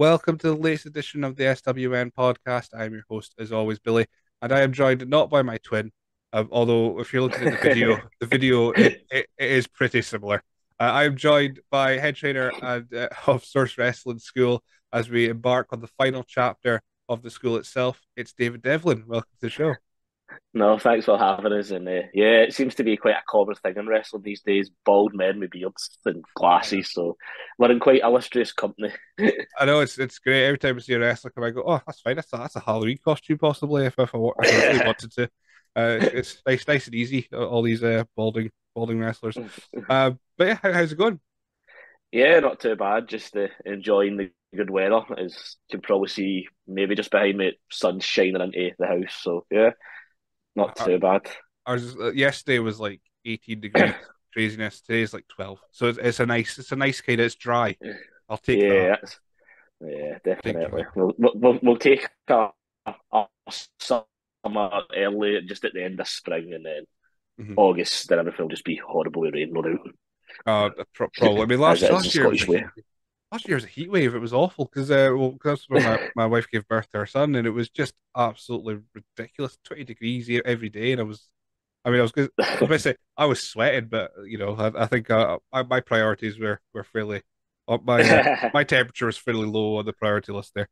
Welcome to the latest edition of the SWN Podcast. I'm your host, as always, Billy, and I am joined not by my twin, although if you're looking at the video, it is pretty similar. I'm joined by head trainer and, of Source Wrestling School as we embark on the final chapter of the school itself. It's David Devlin. Welcome to the show. No, thanks for having us. And yeah, it seems to be quite a common thing in wrestling these days. Bald men with beards and glasses, so we're in quite illustrious company. I know, it's great. Every time I see a wrestler come, I go, "Oh, that's fine. That's a Halloween costume, possibly, if I wanted to." It's nice and easy. All these balding wrestlers. But yeah, how's it going? Yeah, not too bad. Just enjoying the good weather. As you can probably see, maybe just behind me, sun's shining into the house. So yeah. Not too bad. Ours, yesterday was like 18 degrees craziness. Today's like 12. So it's a nice kind of, it's dry. I'll take that. Yeah, definitely. We'll take our summer early, just at the end of spring, and then August, then everything will just be horribly raining out. Probably. I mean, last year was a heat wave. It was awful because that's when my wife gave birth to her son, and it was just absolutely ridiculous. 20 degrees every day, and I was sweating, but you know, I think my priorities were fairly up. My temperature was fairly low on the priority list there.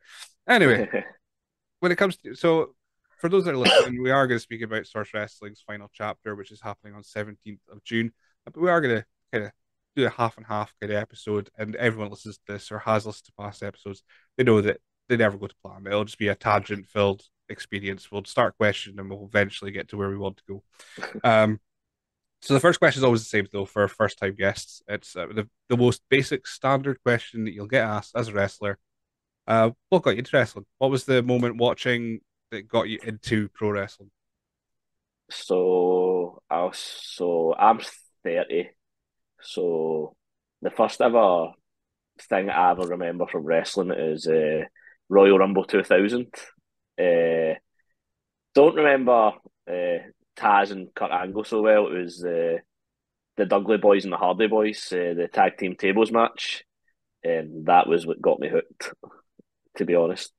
Anyway, when it comes to, so for those that are listening, we are going to speak about Source Wrestling's final chapter, which is happening on 17th of June, but we are going to kind of do a half and half kind of episode, and everyone listens to this or has listened to past episodes, they know that they never go to plan. It'll just be a tangent-filled experience. We'll start questioning and we'll eventually get to where we want to go. So the first question is always the same, though, for first-time guests. It's the most basic standard question that you'll get asked as a wrestler. What got you into wrestling? What was the moment watching that got you into pro wrestling? So I'm 30. So the first ever thing I ever remember from wrestling is Royal Rumble 2000. Don't remember Taz and Kurt Angle so well. It was the Dudley Boys and the Hardy Boys, the tag team tables match, and that was what got me hooked, to be honest.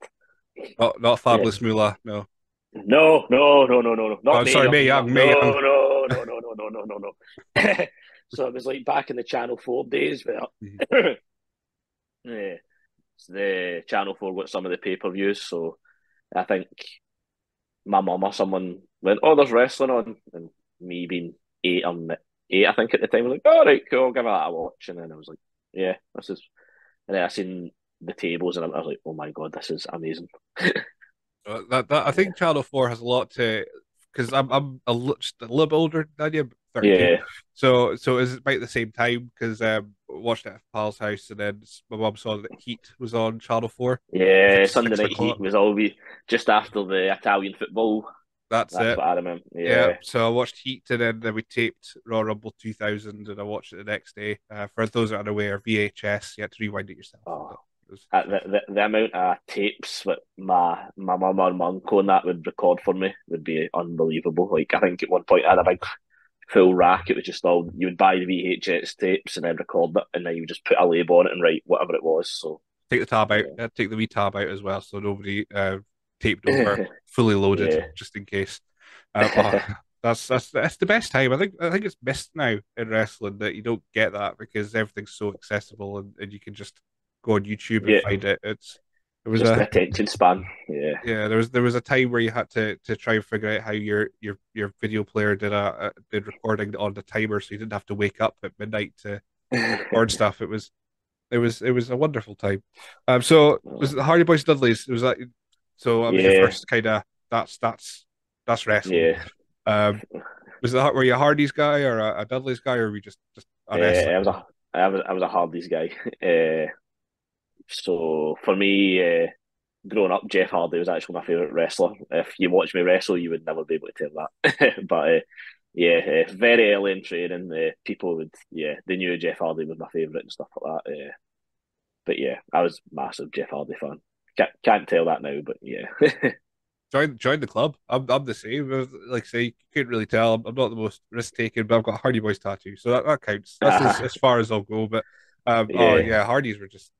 Not Fabulous Moolah, no. No. Not No. So it was like back in the Channel 4 days where the Channel 4 got some of the pay-per-views. So I think my mum or someone went, "Oh, there's wrestling on." And me being eight, I think, at the time, I was like, "All right, cool, I'll give that a watch." And then I was like, yeah, this is... And then I seen the tables and I was like, oh my God, this is amazing. I think Channel 4 has a lot to... Because I'm just a little bit older than you, 13. Yeah. So it was about the same time, because I watched it at Pal's house, and then my mum saw that Heat was on Channel 4. Yeah, Sunday Night Heat was always just after the Italian football. That's it. What I remember. Yeah, so I watched Heat, and then we taped Raw Rumble 2000, and I watched it the next day. For those that are unaware, VHS, you had to rewind it yourself. Oh. The amount of tapes that my mum and my uncle and that would record for me would be unbelievable. Like, I think at one point I had a big full rack. It was just all, you would buy the VHS tapes and then record it, and then you would just put a label on it and write whatever it was. So take the tab out, take the wee tab out as well, so nobody taped over, fully loaded, just in case. That's the best time. I think it's missed now in wrestling that you don't get that, because everything's so accessible, and you can just go on YouTube and find it. It was just an attention span. Yeah. There was a time where you had to try and figure out how your video player did recording on the timer, so you didn't have to wake up at midnight to record stuff. It was a wonderful time. So it was the Hardy Boys Dudleys. It was that. So that was your first kind of that's wrestling. Yeah. Was that, were you a Hardy's guy or a Dudleys guy, or were you just? I was a Hardy's guy. So for me, growing up, Jeff Hardy was actually my favourite wrestler. If you watch me wrestle, you would never be able to tell that. But very early in training, people would, they knew Jeff Hardy was my favourite and stuff like that. But yeah, I was a massive Jeff Hardy fan. Can't tell that now, but yeah. Join the club. I'm the same. Like I say, you couldn't really tell. I'm not the most risk-taking, but I've got a Hardy Boys tattoo, so that counts. That's as far as I'll go. But Hardy's were just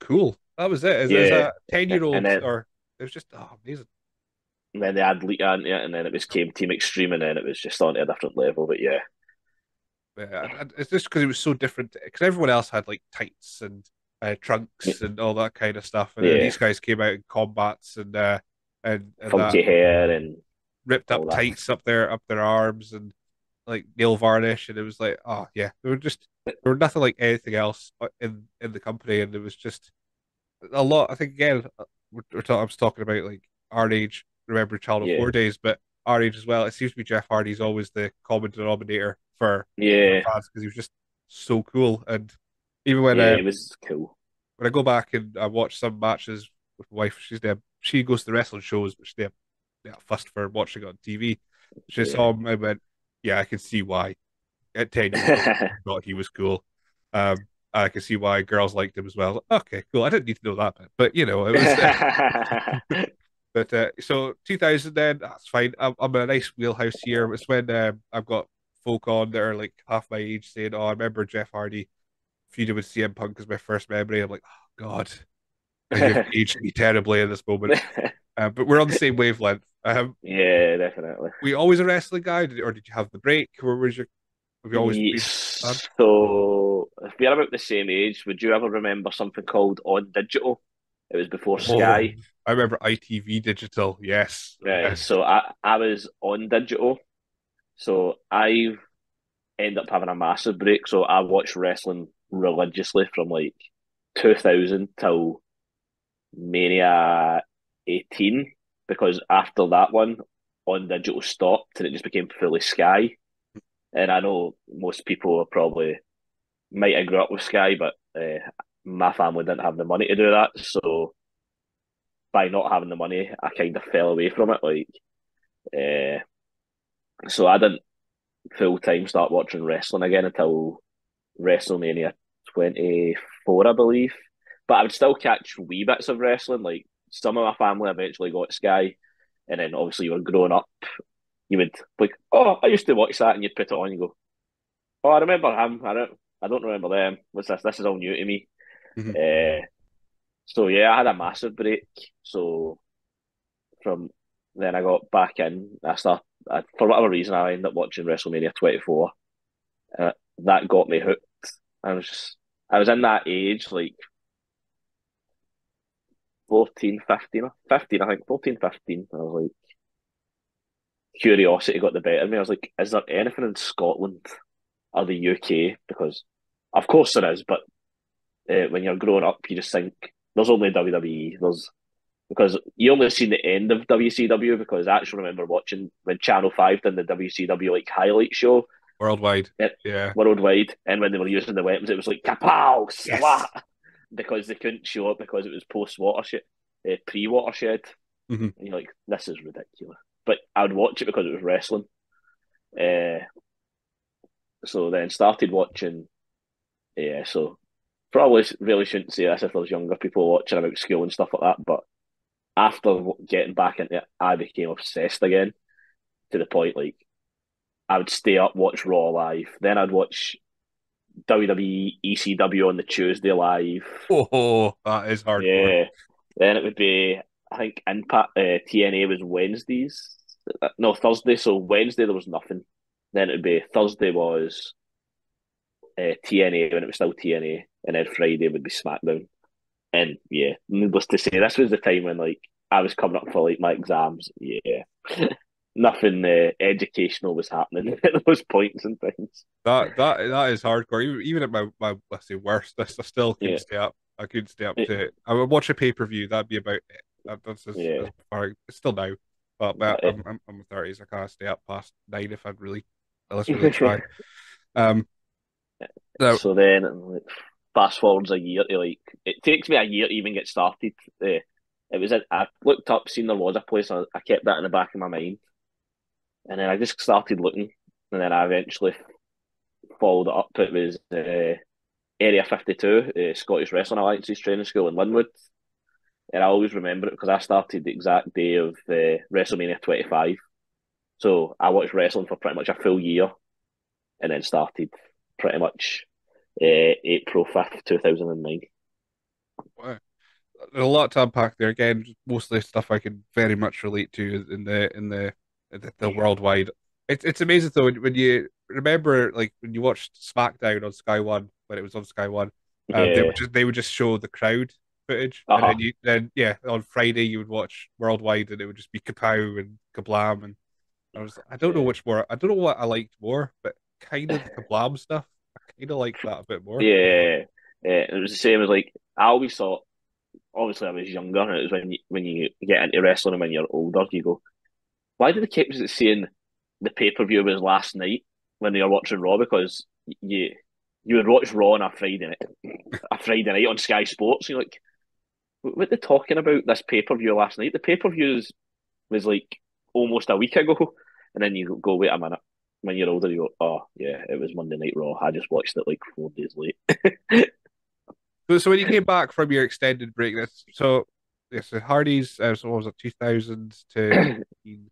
cool. That was it. It was 10-year-old, or it was just amazing. And then they had Lee on, and then it became Team Extreme, and then it was just on a different level. But yeah, it's just because it was so different. Because everyone else had like tights and trunks and all that kind of stuff, and then these guys came out in combats and funky hair and ripped up tights up their arms and like nail varnish, and it was like, oh yeah, they were nothing like anything else in the company, and it was just a lot. I think again, I was talking about like our age. Remember Channel 4 days, but our age as well. It seems to be Jeff Hardy's always the common denominator for fans because he was just so cool. And even when it was cool. When I go back and I watch some matches with my wife, she goes to the wrestling shows, which they're fussed for watching on TV. She saw him and went, yeah, I can see why. At 10 years old, I thought he was cool. I can see why girls liked him as well. Like, okay, cool. I didn't need to know that bit, but it was. But so 2000 then, that's fine. I'm in a nice wheelhouse here. It's when I've got folk on that are like half my age saying, oh, I remember Jeff Hardy feuding with CM Punk is my first memory. I'm like, oh, God. You've aged me terribly in this moment. But we're on the same wavelength. Yeah, definitely. Were you always a wrestling guy, or did you have the break? Where was your... Have you always been... So, if we're about the same age, would you ever remember something called On Digital? It was before Sky. Oh, I remember ITV Digital, yes. Right, so I was on Digital. So I ended up having a massive break. So I watched wrestling religiously from like 2000 till Mania 18, because after that one, On Digital stopped and it just became fully Sky. And I know most people might have grew up with Sky, but... my family didn't have the money to do that, so by not having the money, I kind of fell away from it. So I didn't full time start watching wrestling again until WrestleMania 24, I believe. But I would still catch wee bits of wrestling. Like some of my family eventually got Sky, and then obviously you were growing up, you would like, oh, I used to watch that, and you'd put it on, and you go, oh, I remember him. I don't remember them. What's this? This is all new to me. So yeah, I had a massive break. So from then I got back in. I for whatever reason I ended up watching WrestleMania 24, and that got me hooked. I was in that age, like 14, 15. I was like, curiosity got the better of me. I was like, is there anything in Scotland or the UK? Because of course there is, but when you're growing up, you just think there's only WWE. Because you only seen the end of WCW, because I actually remember watching when Channel 5 did the WCW like highlight show. Worldwide. And when they were using the weapons, it was like kapow, swat, because they couldn't show it because it was post-watershed, pre-watershed. And you're like, this is ridiculous. But I would watch it because it was wrestling. So then started watching. Yeah, so... Probably really shouldn't say this if there's younger people watching about school and stuff like that, but after getting back into it, I became obsessed again, to the point, like, I would stay up, watch Raw live, then I'd watch WWE, ECW on the Tuesday live. Oh, that is hard. Yeah. Then it would be, I think, Impact, TNA was Wednesdays. No, Thursday, so Wednesday there was nothing. Then it would be Thursday was... TNA when it was still TNA, and then Friday would be SmackDown. And yeah, needless to say, this was the time when like I was coming up for like my exams. Yeah, nothing educational was happening at those points and things. That is hardcore. Even at my let's say worst, I still couldn't stay up. I couldn't stay up to it. I would watch a pay-per-view. That'd be about it. That's far, still now, but I'm in my 30s. I can't stay up past 9 if I'd really, unless I really try. So then, fast forwards a year to like, it takes me a year to even get started. I looked up, seen there was a place, and I kept that in the back of my mind. And then I just started looking, and then I eventually followed it up. It was Area 52, Scottish Wrestling Alliance's training school in Linwood. And I always remember it because I started the exact day of WrestleMania 25. So I watched wrestling for pretty much a full year, and then started... pretty much April 5th, 2009. Wow. a lot to unpack there. Again, mostly stuff I could very much relate to in the worldwide. It's amazing though when you remember, like when you watched SmackDown on Sky One, when it was on Sky One, they would just show the crowd footage, and then on Friday you would watch Worldwide, and it would just be kapow and kablam, and I don't know what I liked more, but kind of the kablam stuff. I kind of like that a bit more. Yeah, it was the same as like I always thought. Obviously, I was younger, and it was when you get into wrestling and when you're older, you go, why do they keep saying the pay-per-view was last night when they were watching Raw? Because you would watch Raw on a Friday night on Sky Sports, and you're like, what are they talking about this pay-per-view last night? The pay-per-view was like almost a week ago, and then you go, wait a minute. When you're older, you go, oh, yeah, it was Monday Night Raw. I just watched it like 4 days late. So when you came back from your extended break, so Hardy's, what was it, 2000 to 18,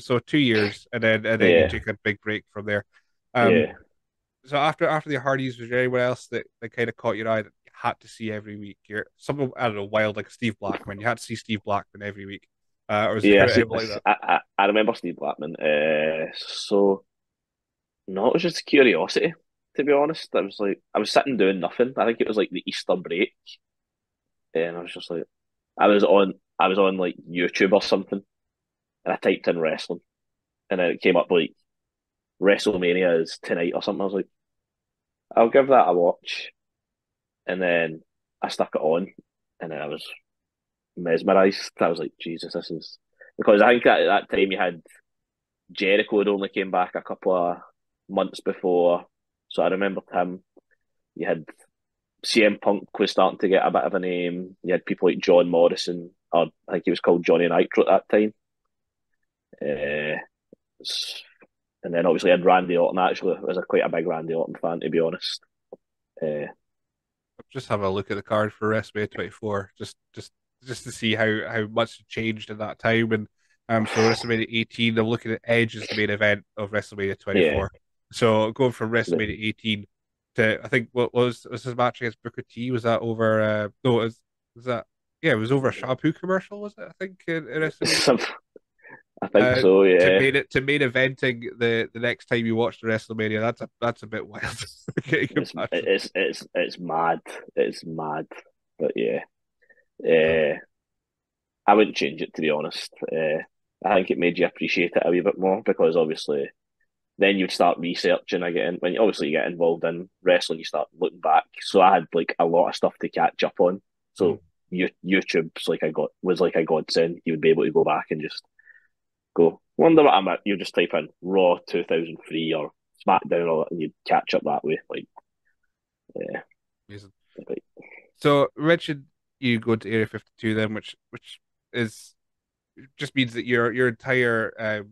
so 2 years, and then you took a big break from there. So after the Hardy's, was there anyone else that kind of caught your eye that you had to see every week? Someone, I don't know, wild like Steve Blackman. You had to see Steve Blackman every week. I remember Steve Blackman. It was just curiosity. To be honest, I was sitting doing nothing. I think it was like the Easter break, and I was just like, I was on like YouTube or something, and I typed in wrestling, and then it came up like WrestleMania is tonight or something. I was like, I'll give that a watch, and then I stuck it on, and then I was mesmerised. I was like, Jesus, this is, because I think at that time you had Jericho had only came back a couple of months before. So I remember him. You had CM Punk was starting to get a bit of a name. You had people like John Morrison, or I think he was called Johnny Nitro at that time. And then obviously I had Randy Orton. Actually, I was quite a big Randy Orton fan, to be honest. Just have a look at the card for WrestleMania 24, just to see how much changed in that time. And so WrestleMania 18, I'm looking at Edge as the main event of WrestleMania 24. Yeah. So going from WrestleMania 18 to, I think, what was his match against Booker T? Was that over? It was over a shampoo commercial, was it? I think in WrestleMania. I think so. Yeah. To main eventing the next time you watch the WrestleMania, that's a bit wild. It's mad. It's mad. But I wouldn't change it, to be honest. I think it made you appreciate it a wee bit more, because obviously. Then you'd start researching again. When you get involved in wrestling, you start looking back. So I had like a lot of stuff to catch up on. So YouTube's was like a godsend. You would be able to go back and just go, wonder what I'm at. You just type in Raw 2003 or SmackDown, or and you'd catch up that way. Amazing. So Richard, you go to Area 52 then, which is. Just means that your entire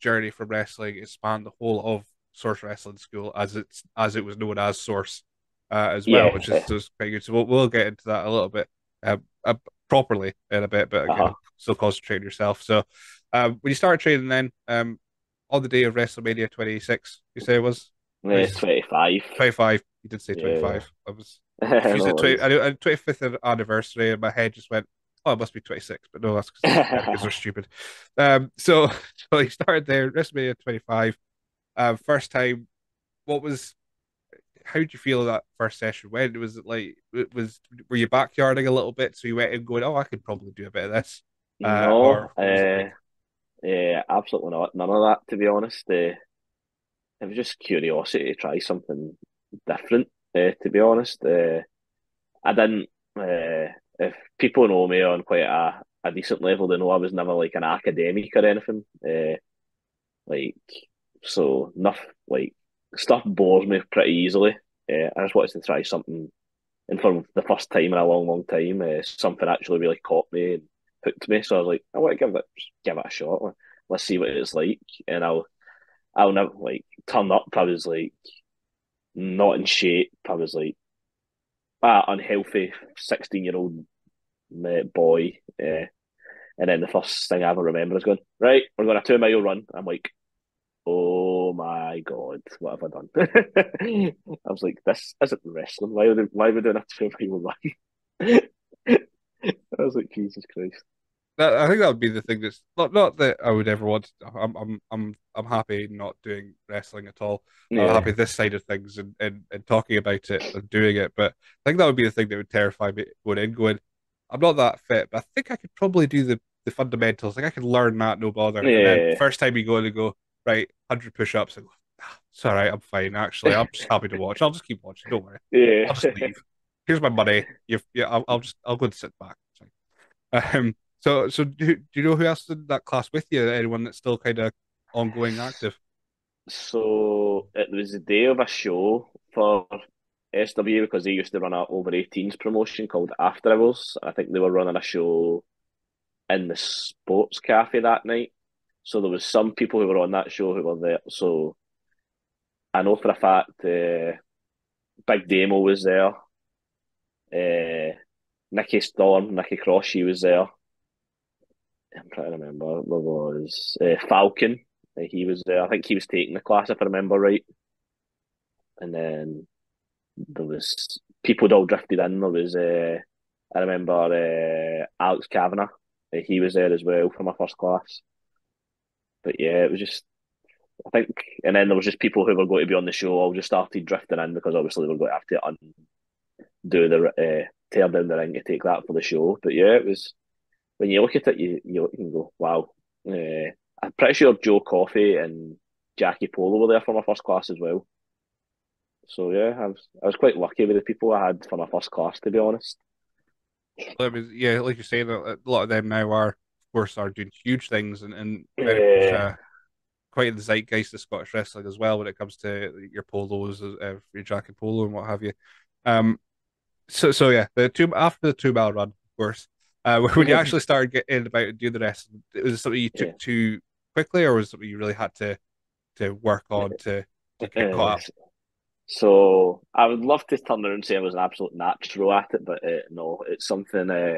journey from wrestling has spanned the whole of Source Wrestling School, as it was known as Source, as well, which is pretty good. So we'll get into that a little bit properly in a bit, but again, still concentrate on yourself. So when you started training, then on the day of WrestleMania 26, you say it was 25. 25. You did say 25. I was. I 25th anniversary, and my head just went. Oh, it must be 26, but no, that's because they're stupid. So he started there, WrestleMania 25. First time, how did you feel that first session? When was it like? Were you backyarding a little bit? So you went in going, oh, I could probably do a bit of this. No, absolutely not. None of that, to be honest. It was just curiosity to try something different. To be honest, I didn't. If people know me on quite a decent level, they know I was never like an academic or anything. Stuff bores me pretty easily. I just wanted to try something, and for the first time in a long, long time, something actually really caught me and hooked me. So I was like, I want to give it a shot. Let's see what it's like, and I'll never turn up. I was like, not in shape. I was like. Unhealthy 16-year-old boy, and then the first thing I ever remember is going, right, we're going a 2-mile run. I'm like, oh my god, what have I done? I was like, this isn't wrestling. Why are we doing a 2-mile run? I was like, Jesus Christ. I think that would be the thing that's not that I would ever want to. I'm happy not doing wrestling at all. Yeah. I'm happy this side of things and talking about it and doing it. But I think that would be the thing that would terrify me going in. I'm not that fit, but I think I could probably do the fundamentals. Like I could learn that, no bother. Yeah. And then first time you go and go right, 100 push-ups and go, it's all right. I'm fine. Actually, I'm just happy to watch. I'll just keep watching. Don't worry. Yeah. I'll just leave. Here's my money. I'll go and sit back. So do you know who else did that class with you? Anyone that's still kind of ongoing active? So it was the day of a show for SW because they used to run an over 18s promotion called After Hours. I think they were running a show in the sports cafe that night. So there was some people who were on that show who were there. So I know for a fact Big Damo was there. Nikki Storm, Nikki Cross, she was there. I'm trying to remember. There was Falcon. He was there. I think he was taking the class, if I remember right. And then there was people that all drifted in. There was I remember Alex Kavanagh. He was there as well for my first class. But yeah, it was just, I think, and then there was just people who were going to be on the show. All just started drifting in because obviously they were going to have to undo the tear down the ring to take that for the show. But yeah, it was. When you look at it, you can go, wow. I'm pretty sure Joe Coffey and Jackie Polo were there for my first class as well. So yeah, I was quite lucky with the people I had for my first class, to be honest. Yeah, like you're saying, a lot of them now are, of course, are doing huge things and very much, quite in the zeitgeist of Scottish wrestling as well when it comes to your Polos, your Jackie Polo and what have you. So yeah, after the 2 mile run, of course, when you actually started getting about and doing the rest, was it something you took too quickly, or was it something you really had to work on to get caught up? So I would love to turn around and say I was an absolute natural at it, but no, it's something I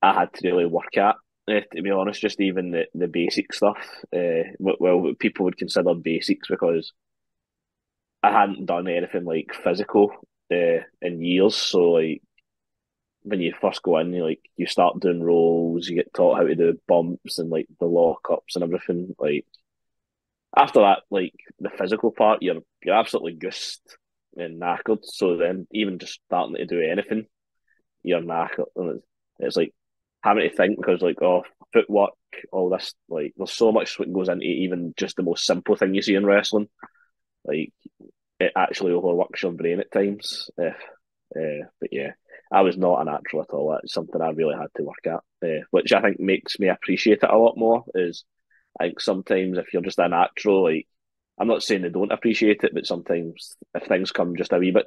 had to really work at. To be honest, just even the basic stuff, what people would consider basics, because I hadn't done anything like physical in years, so like, when you first go in, you start doing rolls, you get taught how to do bumps and like the lock-ups and everything. Like after that, like the physical part, you're absolutely goosed and knackered. So then even just starting to do anything, you're knackered. And it's like having to think because like, oh, footwork, all this, like there's so much that goes into even just the most simple thing you see in wrestling. Like it actually overworks your brain at times. But yeah, I was not a natural at all. It's something I really had to work at, which I think makes me appreciate it a lot more. Is I think sometimes if you're just a natural, like I'm not saying they don't appreciate it, but sometimes if things come just a wee bit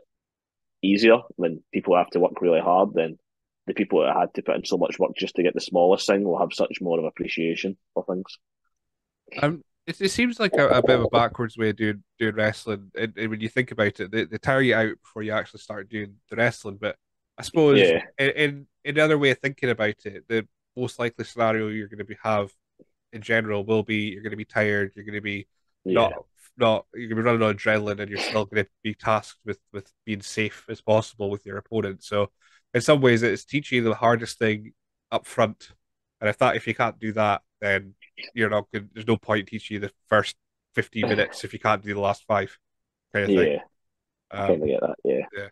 easier, when people have to work really hard, then the people that had to put in so much work just to get the smallest thing will have such more of appreciation for things. It seems like a bit of a backwards way of doing wrestling, and when you think about it, they tire you out before you actually start doing the wrestling. But I suppose in another way of thinking about it, the most likely scenario you're going to have in general will be you're going to be tired, you're going to be not you're going to be running on adrenaline, and you're still going to be tasked with being safe as possible with your opponent. So in some ways, it's teaching you the hardest thing up front, and if you can't do that, then you're not good. There's no point teaching you the first 15 minutes if you can't do the last 5. Kind of thing. I totally get that.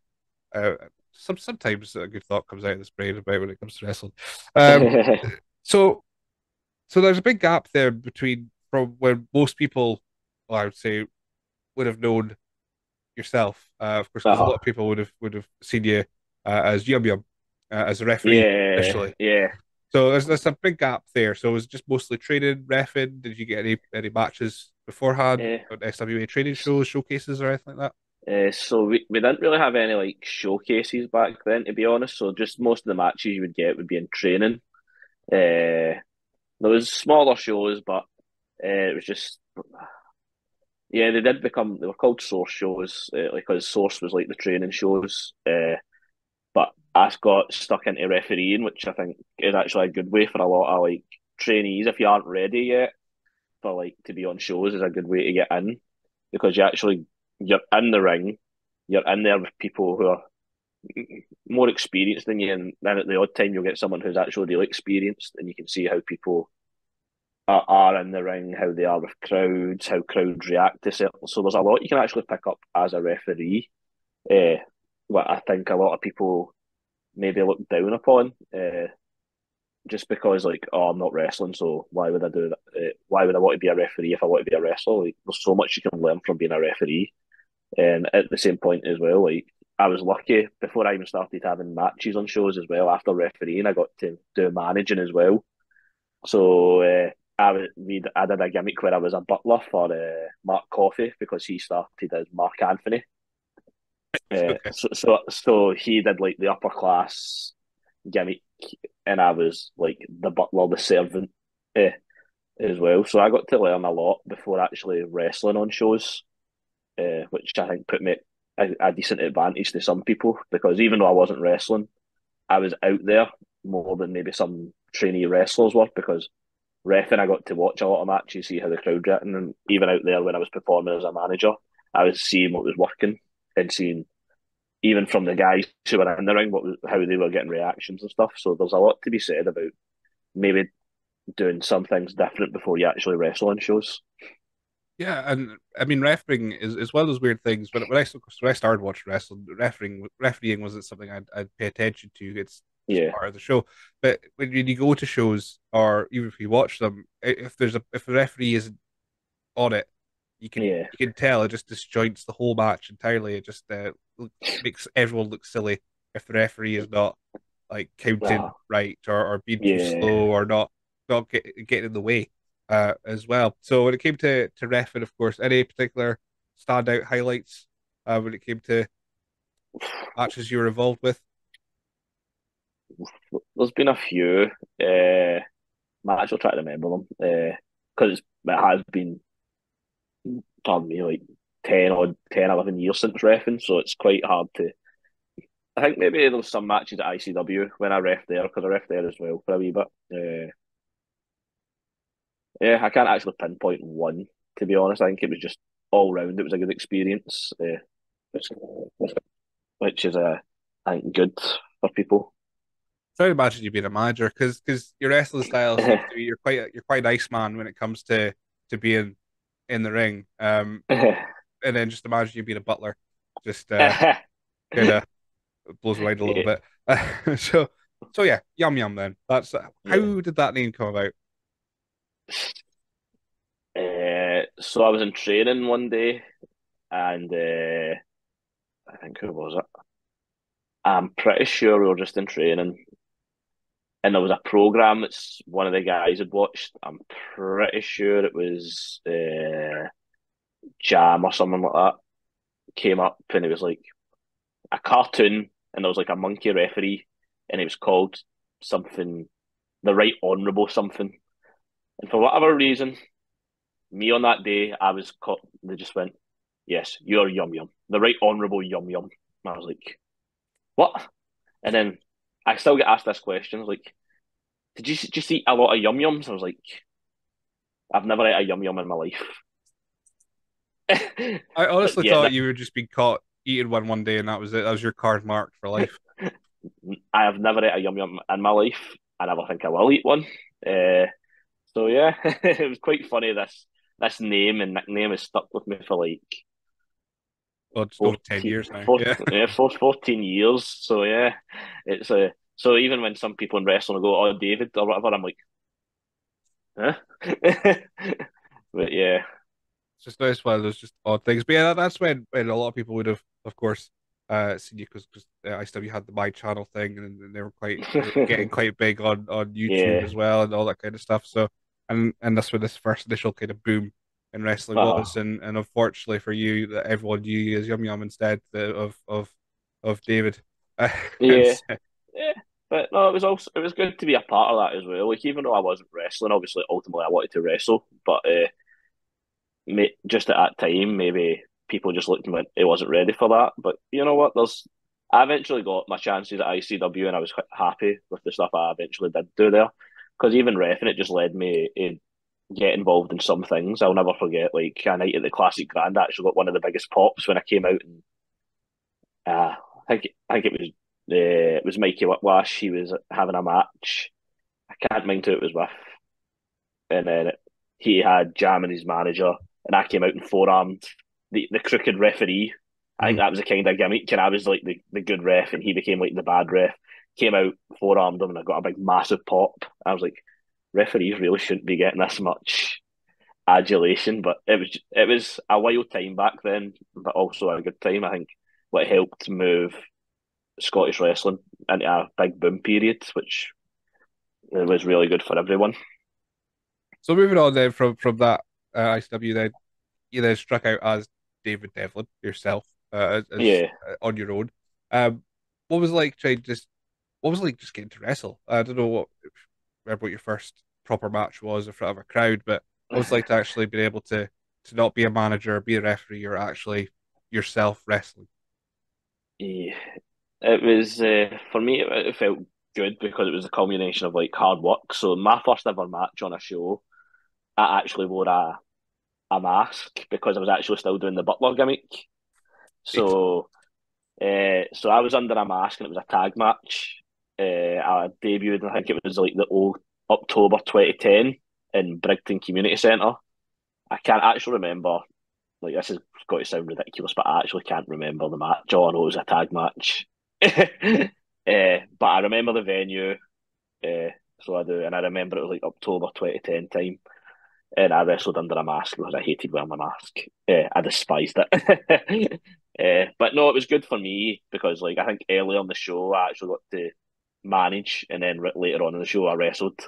Yeah. Sometimes a good thought comes out of this brain about when it comes to wrestling. So there's a big gap there between from when most people, well, I would say, would have known yourself. Of course, a lot of people would have seen you as Yum Yum as a referee initially. Yeah. So there's a big gap there. So it was just mostly training, reffing. Did you get any matches beforehand? SWA training shows, showcases or anything like that? So we didn't really have any like showcases back then, to be honest. So just most of the matches you would get would be in training. There was smaller shows, but it was just... Yeah, they were called Source shows because Source was like the training shows. But I got stuck into refereeing, which I think is actually a good way for a lot of like trainees if you aren't ready yet for like to be on shows, is a good way to get in, because you're in the ring, you're in there with people who are more experienced than you, and then at the odd time you'll get someone who's actually really experienced, and you can see how people are in the ring, how they are with crowds, how crowds react to certain. So there's a lot you can actually pick up as a referee, what I think a lot of people maybe look down upon, just because, like, oh, I'm not wrestling, so why would I do that? Why would I want to be a referee if I want to be a wrestler? Like, there's so much you can learn from being a referee. And at the same point as well, like, I was lucky before I even started having matches on shows as well. After refereeing, I got to do managing as well. So I did a gimmick where I was a butler for Mark Coffey, because he started as Mark Anthony. So he did like the upper class gimmick, and I was like the butler, the servant as well. So I got to learn a lot before actually wrestling on shows, which I think put me a decent advantage to some people, because even though I wasn't wrestling, I was out there more than maybe some trainee wrestlers were, because reffing, I got to watch a lot of matches, see how the crowd reacted, and even out there when I was performing as a manager, I was seeing what was working and seeing even from the guys who were in the ring how they were getting reactions and stuff. So there's a lot to be said about maybe doing some things different before you actually wrestle on shows. Yeah, and I mean, refereeing is as well as weird things. But when I started watching wrestling, refereeing wasn't something I'd pay attention to. It's part of the show. But when you go to shows, or even if you watch them, if the referee isn't on it, you can tell it just disjoints the whole match entirely. It just makes everyone look silly if the referee is not like counting right, or being too slow, or not getting in the way as well. So when it came to reffing, of course, any particular standout highlights when it came to matches you were involved with? There's been a few. I actually try to remember them, because it has been probably like 10, 11 years since reffing, so it's quite hard to. I think maybe there was some matches at ICW when I reffed there, because I reffed there as well for a wee bit. Yeah, I can't actually pinpoint one, to be honest. I think it was just all round. It was a good experience, which is I think good for people. I imagine you being a manager, because your wrestling style, you're quite nice man when it comes to being in the ring. And then just imagine you being a butler, just kind of blows my mind a little bit. So yeah, Yum Yum. Then that's how did that name come about? So I was in training one day, and I think, who was it? I'm pretty sure we were just in training, and there was a program that one of the guys had watched. I'm pretty sure it was Jam or something like that. Came up, and it was like a cartoon, and there was like a monkey referee, and it was called something, the Right Honourable something. And for whatever reason, me on that day, I was caught. They just went, "Yes, you're Yum Yum, the Right Honourable Yum Yum." And I was like, "What?" And then I still get asked this question. I was like, "Did you eat a lot of Yum Yums?" I was like, "I've never ate a Yum Yum in my life." I honestly thought you were just being caught eating one day, and that was it. That was your card marked for life. I have never ate a Yum Yum in my life. I never think I will eat one. So yeah, it was quite funny. This name and nickname has stuck with me for like, well, it's 14, over 10 years now. 14 years. So yeah, it's so even when some people in wrestling will go, "Oh, David" or whatever, I'm like, huh? But yeah, it's just nice. One of those just odd things. But yeah, that's when a lot of people would have, of course, seen you, because ICW had the My Channel thing, and they were getting quite big on YouTube as well, and all that kind of stuff. So. And that's where this first initial kind of boom in wrestling was, and unfortunately for you, that everyone knew you as Yum Yum instead of David. But no, it was good to be a part of that as well. Like, even though I wasn't wrestling, obviously ultimately I wanted to wrestle, but just at that time, maybe people just looked and went, "It wasn't ready for that." But you know what? I eventually got my chances at ICW, and I was quite happy with the stuff I eventually did do there. Because even reffing, it just led me to get involved in some things. I'll never forget, like, a night at the Classic Grand, I actually got one of the biggest pops when I came out, and I think it was Mikey Whitwash. She was having a match. I can't mind who it was with. And then he had Jam and his manager, and I came out and forearmed the crooked referee. I think that was the kind of gimmick, and I was like the good ref, and he became like the bad ref. Came out, forearmed him, and I got a big massive pop. I was like, referees really shouldn't be getting this much adulation, but it was a wild time back then, but also a good time. I think what helped move Scottish wrestling into a big boom period, which was really good for everyone. So moving on then from that ICW, then you then struck out as David Devlin yourself, on your own. What was it like just getting to wrestle? I don't know remember what your first proper match was in front of a crowd, but what was it like to actually be able to not be a manager, be a referee, or actually yourself wrestling? Yeah, it was for me. It felt good because it was a culmination of like hard work. So my first ever match on a show, I actually wore a mask because I was actually still doing the butler gimmick. So I was under a mask and it was a tag match. I debuted, and I think it was like the old October 2010 in Brigton Community Centre. I can't actually remember, like this has got to sound ridiculous, but I actually can't remember the match. All I know is a tag match. But I remember the venue, so I do, and I remember it was like October 2010 time, and I wrestled under a mask because I hated wearing my mask. I despised it. But no, it was good for me because like I think earlier on the show I actually got to manage, and then later on in the show I wrestled,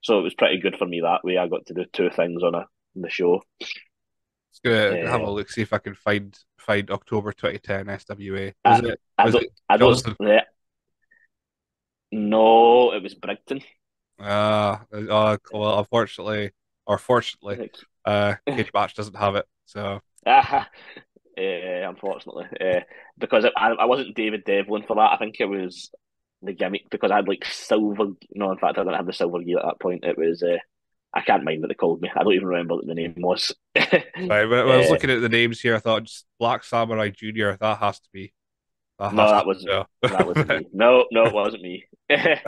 so it was pretty good for me that way. I got to do two things on the show. Let's go have a look, see if I can find October 2010 SWA. No, it was Brigton. Well, unfortunately or fortunately, Cage Match doesn't have it. So unfortunately, because I wasn't David Devlin for that. I think it was the gimmick because I had like silver. No, in fact, I didn't have the silver gear at that point. It was I can't mind what they called me. I don't even remember what the name was. Right, when I was looking at the names here, I thought just Black Samurai Jr. That has to be. That wasn't me. No, it wasn't me. But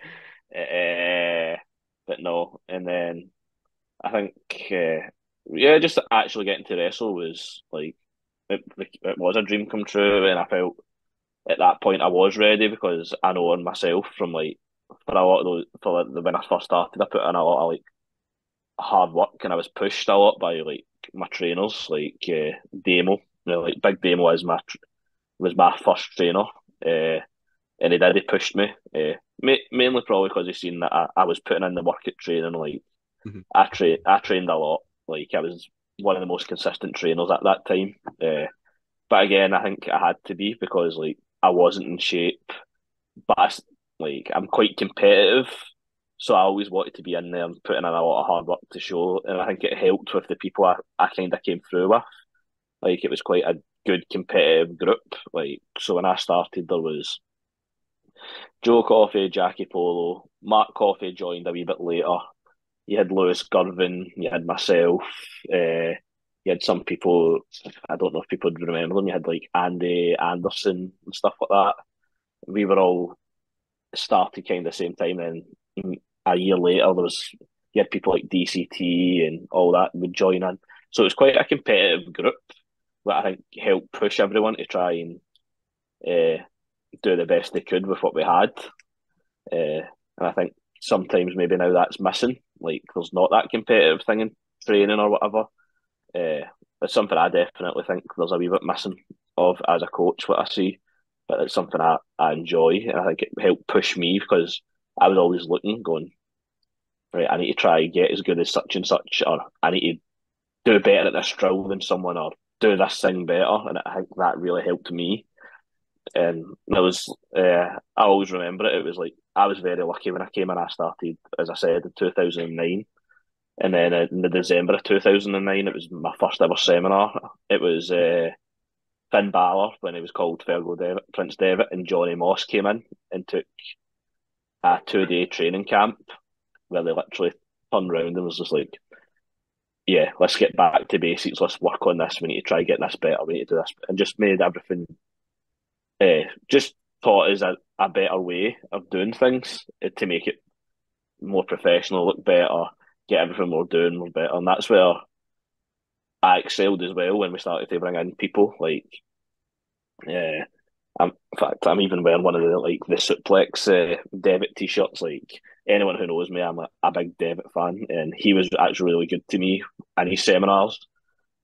no, and then I think just actually getting to wrestle was like it was a dream come true, and I felt at that point I was ready because I know on myself from like when I first started, I put in a lot of like hard work, and I was pushed a lot by like my trainers, like Damo. You know, like Big Damo is was my first trainer, and he pushed me, mainly probably because he seen that I was putting in the work at training. Like I trained a lot. Like I was one of the most consistent trainers at that time. But again, I think I had to be because like I wasn't in shape, but I'm quite competitive, so I always wanted to be in there and putting in a lot of hard work to show. And I think it helped with the people I kind of came through with. Like it was quite a good competitive group. Like so when I started, there was Joe Coffey, Jackie Polo, Mark Coffey joined a wee bit later. You had Lewis Garvin, you had myself, you had some people, I don't know if people would remember them, you had like Andy Anderson and stuff like that. We were all started kind of the same time, and a year later you had people like DCT and all that would join in. So it was quite a competitive group that I think helped push everyone to try and do the best they could with what we had. And I think sometimes maybe now that's missing. Like there's not that competitive thing in training or whatever. It's something I definitely think there's a wee bit missing of as a coach, what I see. But it's something I enjoy, and I think it helped push me because I was always looking, going, right, I need to try and get as good as such and such, or I need to do better at this drill than someone, or do this thing better. And I think that really helped me. And it was, I always remember it. It was like, I was very lucky when I came in. I started, as I said, in 2009. And then in the December of 2009, it was my first ever seminar. It was Finn Balor, when he was called Fergal Devitt, Prince Devitt, and Johnny Moss came in and took a 2-day training camp where they literally turned around and was just like, yeah, let's get back to basics. Let's work on this. We need to try and get this better. We need to do this. And just made everything just taught us a better way of doing things to make it more professional, look better, get everything we're doing more better. And that's where I excelled as well when we started to bring in people. Like, yeah, in fact, I'm even wearing one of the Suplex Devitt t-shirts. Like, anyone who knows me, I'm a big Devitt fan, and he was actually really good to me in his seminars,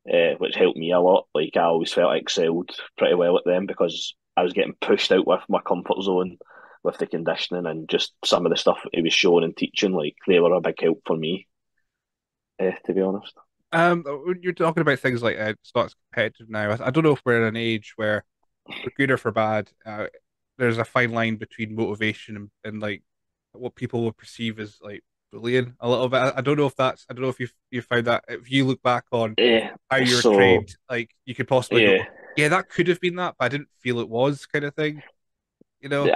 which helped me a lot. Like, I always felt I excelled pretty well at them because I was getting pushed out with my comfort zone, with the conditioning and just some of the stuff he was showing and teaching. Like, they were a big help for me, to be honest. You're talking about things like it's not as competitive now. I don't know if we're at an age where, for good or for bad, there's a fine line between motivation and like what people would perceive as like bullying a little bit. I don't know if that's, I don't know if you found that, if you look back on how you were trained, like you could possibly go, yeah, that could have been that, but I didn't feel it was, kind of thing. You know,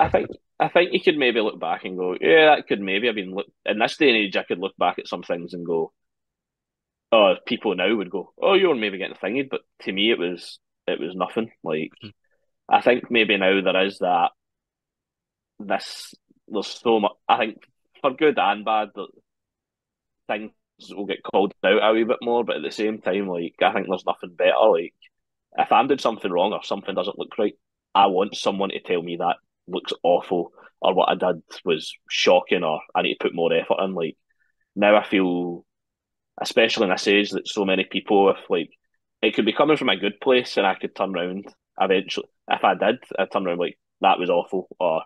I think you could maybe look back and go, yeah, that could maybe have been. In this day and age, I could look back at some things and go, oh, people now would go, oh, you're maybe getting thingied, but to me, it was nothing. Like, I think maybe now there is that. There's so much. I think for good and bad, things will get called out a wee bit more. But at the same time, like, I think there's nothing better. Like, if I'm doing something wrong or something doesn't look right, I want someone to tell me that looks awful, or what I did was shocking, or I need to put more effort in. Like, now I feel, especially in this age, that so many people, if like, it could be coming from a good place and I could turn around eventually. If I did, I'd turn around like, that was awful, or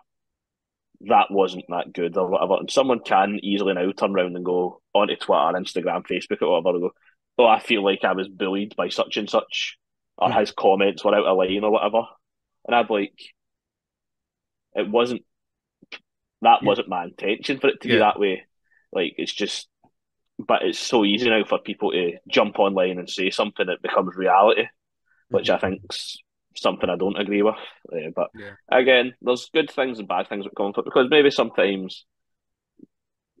that wasn't that good, or whatever. And someone can easily now turn around and go onto Twitter, Instagram, Facebook, or whatever, and go, oh, I feel like I was bullied by such and such, or his comments were out of line, or whatever. And I'd like, it wasn't, that wasn't my intention for it to be that way. Like, it's just, but it's so easy now for people to jump online and say something that becomes reality, which I think's something I don't agree with. But again, there's good things and bad things that come from it, because maybe sometimes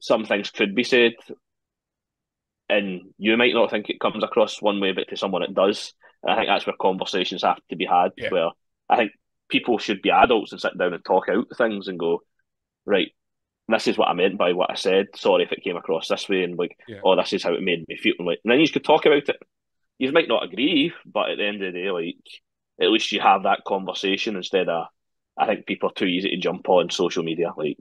some things could be said and you might not think it comes across one way, but to someone it does. And I think that's where conversations have to be had, where I think people should be adults and sit down and talk out things and go, right, this is what I meant by what I said. Sorry if it came across this way, and like, oh, this is how it made me feel. And then you could talk about it. You might not agree, but at the end of the day, like, at least you have that conversation instead of, I think people are too easy to jump on social media, like,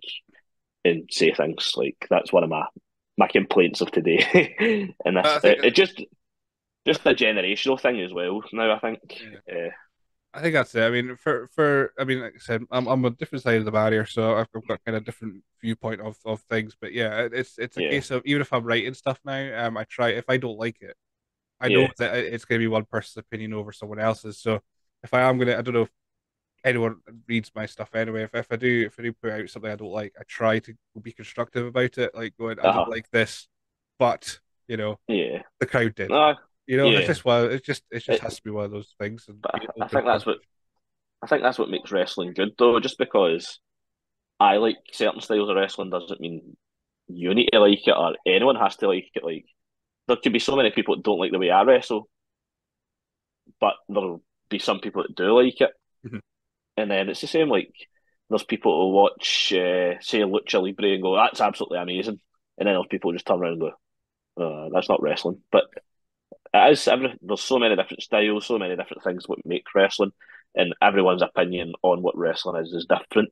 and say things. Like, that's one of my complaints of today. And it just a generational thing as well now, I think. I think that's it. I mean, for like I said, I'm on a different side of the barrier, so I've got kind of different viewpoint of things. But yeah, it's a case of, even if I'm writing stuff now, I try, if I don't like it, I know that it's going to be one person's opinion over someone else's. So if I am going to, I don't know if anyone reads my stuff anyway. If I do put out something I don't like, I try to be constructive about it, like going, I don't like this, but you know, the crowd did. You know, it just has to be one of those things. And I think that's what makes wrestling good, though. Just because I like certain styles of wrestling doesn't mean you need to like it, or anyone has to like it. Like, there could be so many people that don't like the way I wrestle, but there'll be some people that do like it. And then it's the same. Like, there's people who watch, say, Lucha Libre and go, "That's absolutely amazing," and then there's people who just turn around and go, "Oh, that's not wrestling," but. It is, there's so many different styles, so many different things what make wrestling, and everyone's opinion on what wrestling is different.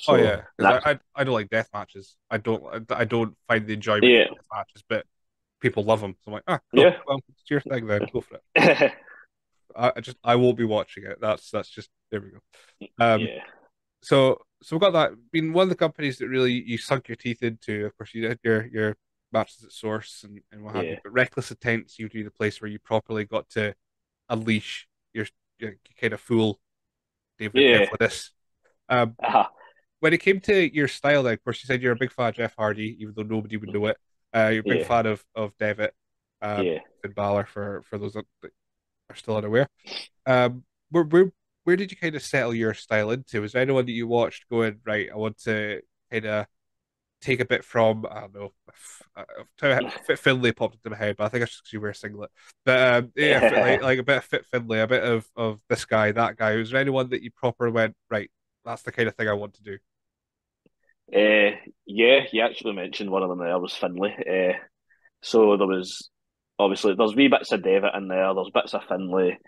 So, I don't like death matches. I don't find the enjoyment of death matches, but people love them. So I'm like, cool. Well, it's your thing then. Go for it. I won't be watching it. That's just, there we go. So we've got that. I mean, one of the companies that really you sunk your teeth into, of course, you did your matches at Source and what have you, but Reckless at Tent seemed to be the place where you properly got to unleash your kind of fool David Devlin. This. When it came to your style, then, of course, you said you're a big fan of Jeff Hardy, even though nobody would know it. You're a big fan of Devitt, and Balor, for those that are still unaware. Where did you kind of settle your style into? Was there anyone that you watched going, right, I want to kind of take a bit from, I don't know, Fit Finlay popped into my head, but I think it's just because you wear a singlet. But yeah, like a bit of Fit Finlay, a bit of this guy, that guy. Was there anyone that you proper went, right, that's the kind of thing I want to do? Yeah, you actually mentioned one of them there, was Finlay. So there was, obviously, there's wee bits of David in there, there's bits of Finlay.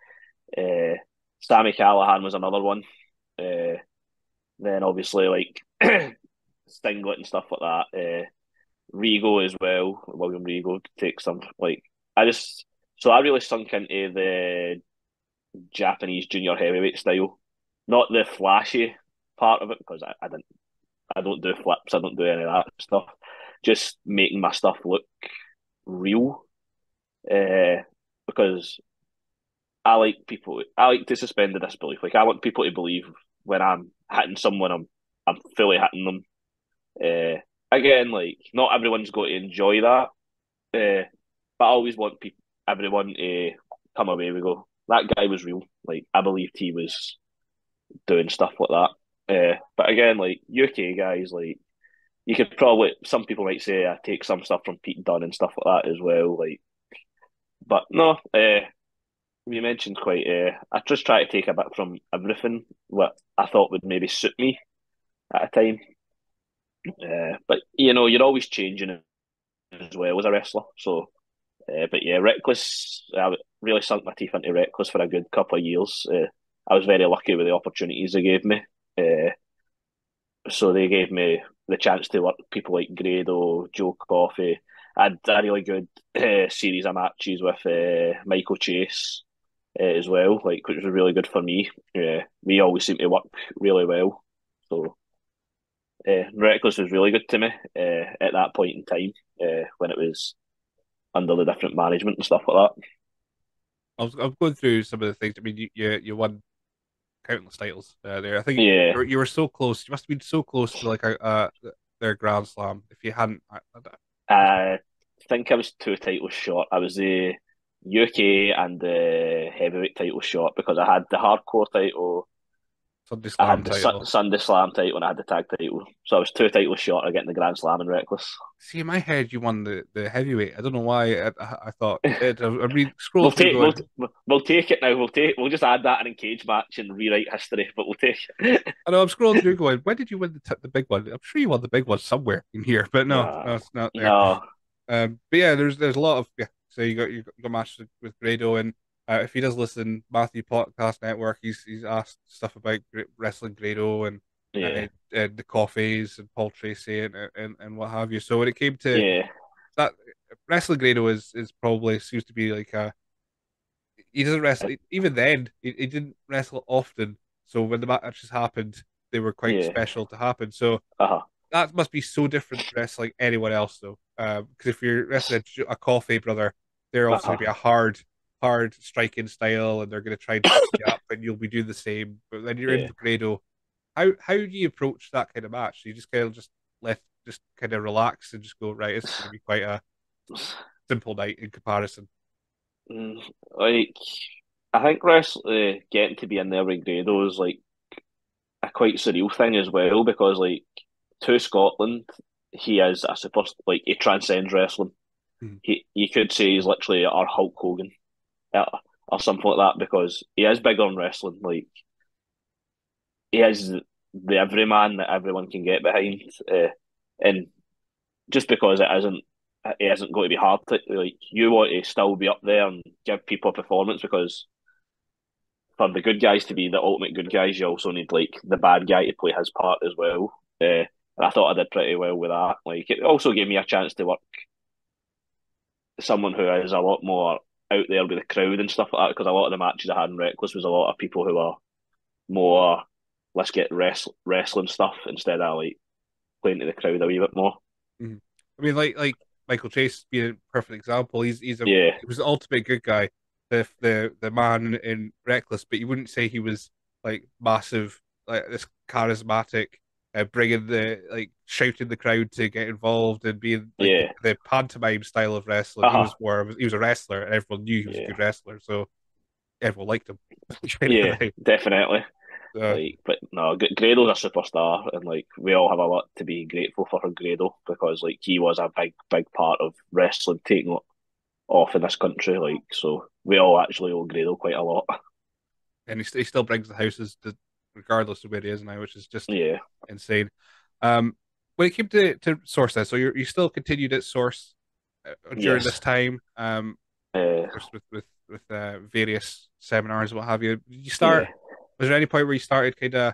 Sammy Callahan was another one. Then obviously, like, Stinglet and stuff like that. Regal as well, William Regal takes some, like, I really sunk into the Japanese junior heavyweight style, not the flashy part of it, because I don't do flips, I don't do any of that stuff, just making my stuff look real, because I like to suspend the disbelief, like I want people to believe when I'm hitting someone, I'm fully hitting them. Again, like, not everyone's going to enjoy that, but I always want everyone to come away and go, that guy was real. Like, I believed he was doing stuff like that. But again, like, UK guys, like, you could probably, some people might say I take some stuff from Pete Dunne and stuff like that as well. Like, but no, you mentioned quite, I just try to take a bit from everything what I thought would maybe suit me at a time. But you know, you're always changing as well as a wrestler. So, but yeah, Reckless. I really sunk my teeth into Reckless for a good couple of years. I was very lucky with the opportunities they gave me. So they gave me the chance to work with people like Grado, Joe Coffey. I had a really good series of matches with Michael Chase as well, like, which was really good for me. We always seem to work really well. So. Reckless was really good to me at that point in time when it was under the different management and stuff like that. I'm going through some of the things. I mean, you won countless titles there. I think you were so close. You must have been so close to like their Grand Slam. If you hadn't, I think I was two titles short. I was the UK and the heavyweight title short because I had the hardcore title. Sunday Slam title and I had the tag title. So I was two titles short of getting the Grand Slam and Reckless. See, in my head, you won the heavyweight. I don't know why I thought... We'll take it now. We'll just add that in a cage match and rewrite history, but we'll take it. I know, I'm scrolling through going, when did you win the big one? I'm sure you won the big one somewhere in here, but no, it's not there. No. But yeah, there's a lot of... Yeah, so you got matched with Grado and... if he does listen, Matthew Podcast Network, he's asked stuff about wrestling Grado and the Coffeys and Paul Tracy and what have you. So when it came to that, wrestling Grado is probably seems to be like he doesn't wrestle even then. He didn't wrestle often. So when the matches happened, they were quite special to happen. So that must be so different to wrestling anyone else though, because if you're wrestling a Coffey brother, they're also going to be a hard striking style, and they're going to try to pick you up, and you'll be doing the same. But then you're in Grado. How do you approach that kind of match? You just kind of just relax and just go, right, it's going to be quite a simple night in comparison. Like, I think getting to be in there with Grado is like a quite surreal thing as well, because like to Scotland, he is a super, like, he transcends wrestling. You could say he's literally our Hulk Hogan. Or something like that, because he is big on wrestling. Like, he is the everyman that everyone can get behind, and just because it isn't going to be hard to, like, you want to still be up there and give people a performance, because for the good guys to be the ultimate good guys, you also need like the bad guy to play his part as well. And I thought I did pretty well with that. Like, it also gave me a chance to work someone who is a lot more out there with the crowd and stuff like that, because a lot of the matches I had in Reckless was a lot of people who are more, let's get wrestling stuff instead of like playing to the crowd a wee bit more. I mean, like Michael Chase being a perfect example. He was the ultimate good guy, the man in Reckless, but you wouldn't say he was like massive, like this charismatic, bringing the, like, shouting the crowd to get involved and being like, the pantomime style of wrestling. He was a wrestler, and everyone knew he was a good wrestler, so everyone liked him. Definitely. Like, but no, Grado's a superstar, and like we all have a lot to be grateful for Grado, because like he was a big part of wrestling taking off in this country. Like, so we all actually owe Grado quite a lot. And he still brings the houses, regardless of where he is now, which is just insane. When it came to Source, then, so you still continued at Source during this time, with various seminars, what have you. Did you start? Yeah. Was there any point where you started kind of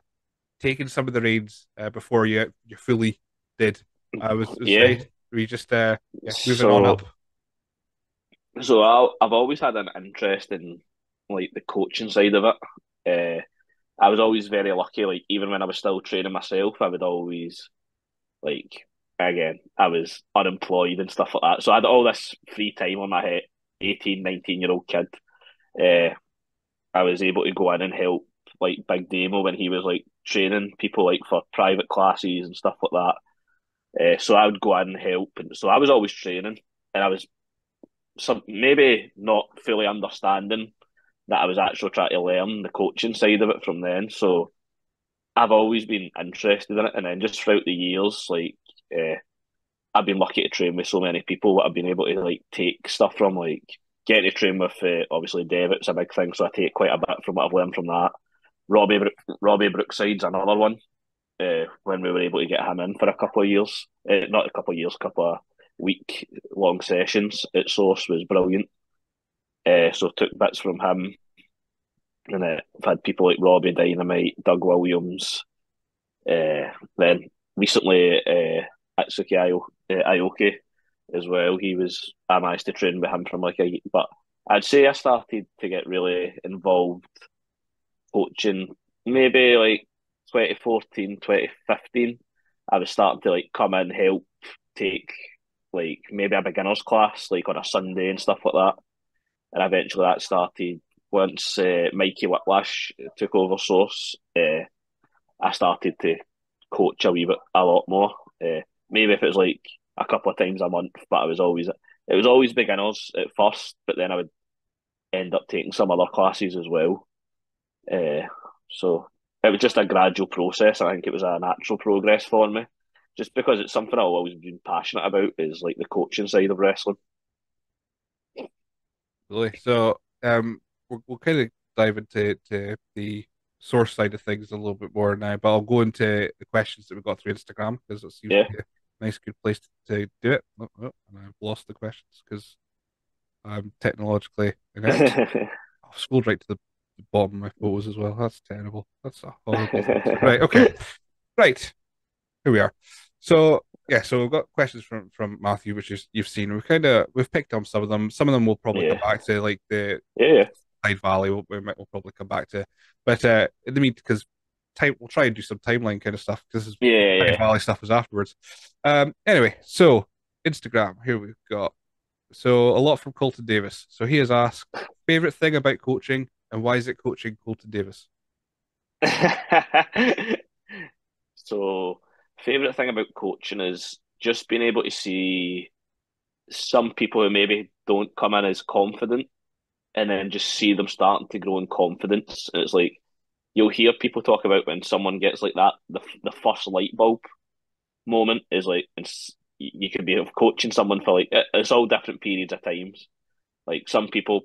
taking some of the reins before you fully did? Were you just moving on up? So I've always had an interest in like the coaching side of it. I was always very lucky. Like even when I was still training myself, I would always like again I was unemployed and stuff like that. So I had all this free time on my head, 18, 19-year-old kid. I was able to go in and help like Big Damo when he was like training people like for private classes and stuff like that. So I would go in and help, and so I was always training, and I was maybe not fully understanding that I was actually trying to learn the coaching side of it from then. So I've always been interested in it, and then just throughout the years, like I've been lucky to train with so many people that I've been able to like take stuff from, like getting to train with obviously David's a big thing, so I take quite a bit from what I've learned from that. Robbie Brookside's another one. When we were able to get him in for a couple of years, couple of week long sessions at Source was brilliant. So took bits from him, and I've had people like Robbie Dynamite, Doug Williams. Then recently, Atsuki Aoki as well. I managed to train with him from but I'd say I started to get really involved coaching maybe like 2014, 2015. I was starting to like come in, help, take like maybe a beginner's class like on a Sunday and stuff like that. And eventually that started, once Mikey Whiplash took over Source, I started to coach a lot more. Maybe if it was like a couple of times a month, but it was always beginners at first, but then I would end up taking some other classes as well. So it was just a gradual process. I think it was a natural progress for me, just because it's something I've always been passionate about, is like the coaching side of wrestling. So we'll kind of dive into the Source side of things a little bit more now, but I'll go into the questions that we got through Instagram, because it seems like a nice, good place to do it. And I've lost the questions because I'm technologically I've scrolled right to the bottom of my photos as well. That's terrible. That's a horrible thing. Right, okay. Right. Here we are. So we've got questions from Matthew, which is you've seen. We've picked on some of them. Some of them we'll probably come back to, like the Side Valley. We'll probably come back to, but in the meantime, because we'll try and do some timeline kind of stuff, because Side Valley stuff is afterwards. Anyway, so Instagram, here we've got a lot from Colton Davis. So he has asked, favorite thing about coaching, and why is it coaching Colton Davis? So. Favourite thing about coaching is just being able to see some people who maybe don't come in as confident, and then just see them starting to grow in confidence. And it's like, you'll hear people talk about when someone gets like that, the first light bulb moment is like, you could be coaching someone for like, it's all different periods of times. Like some people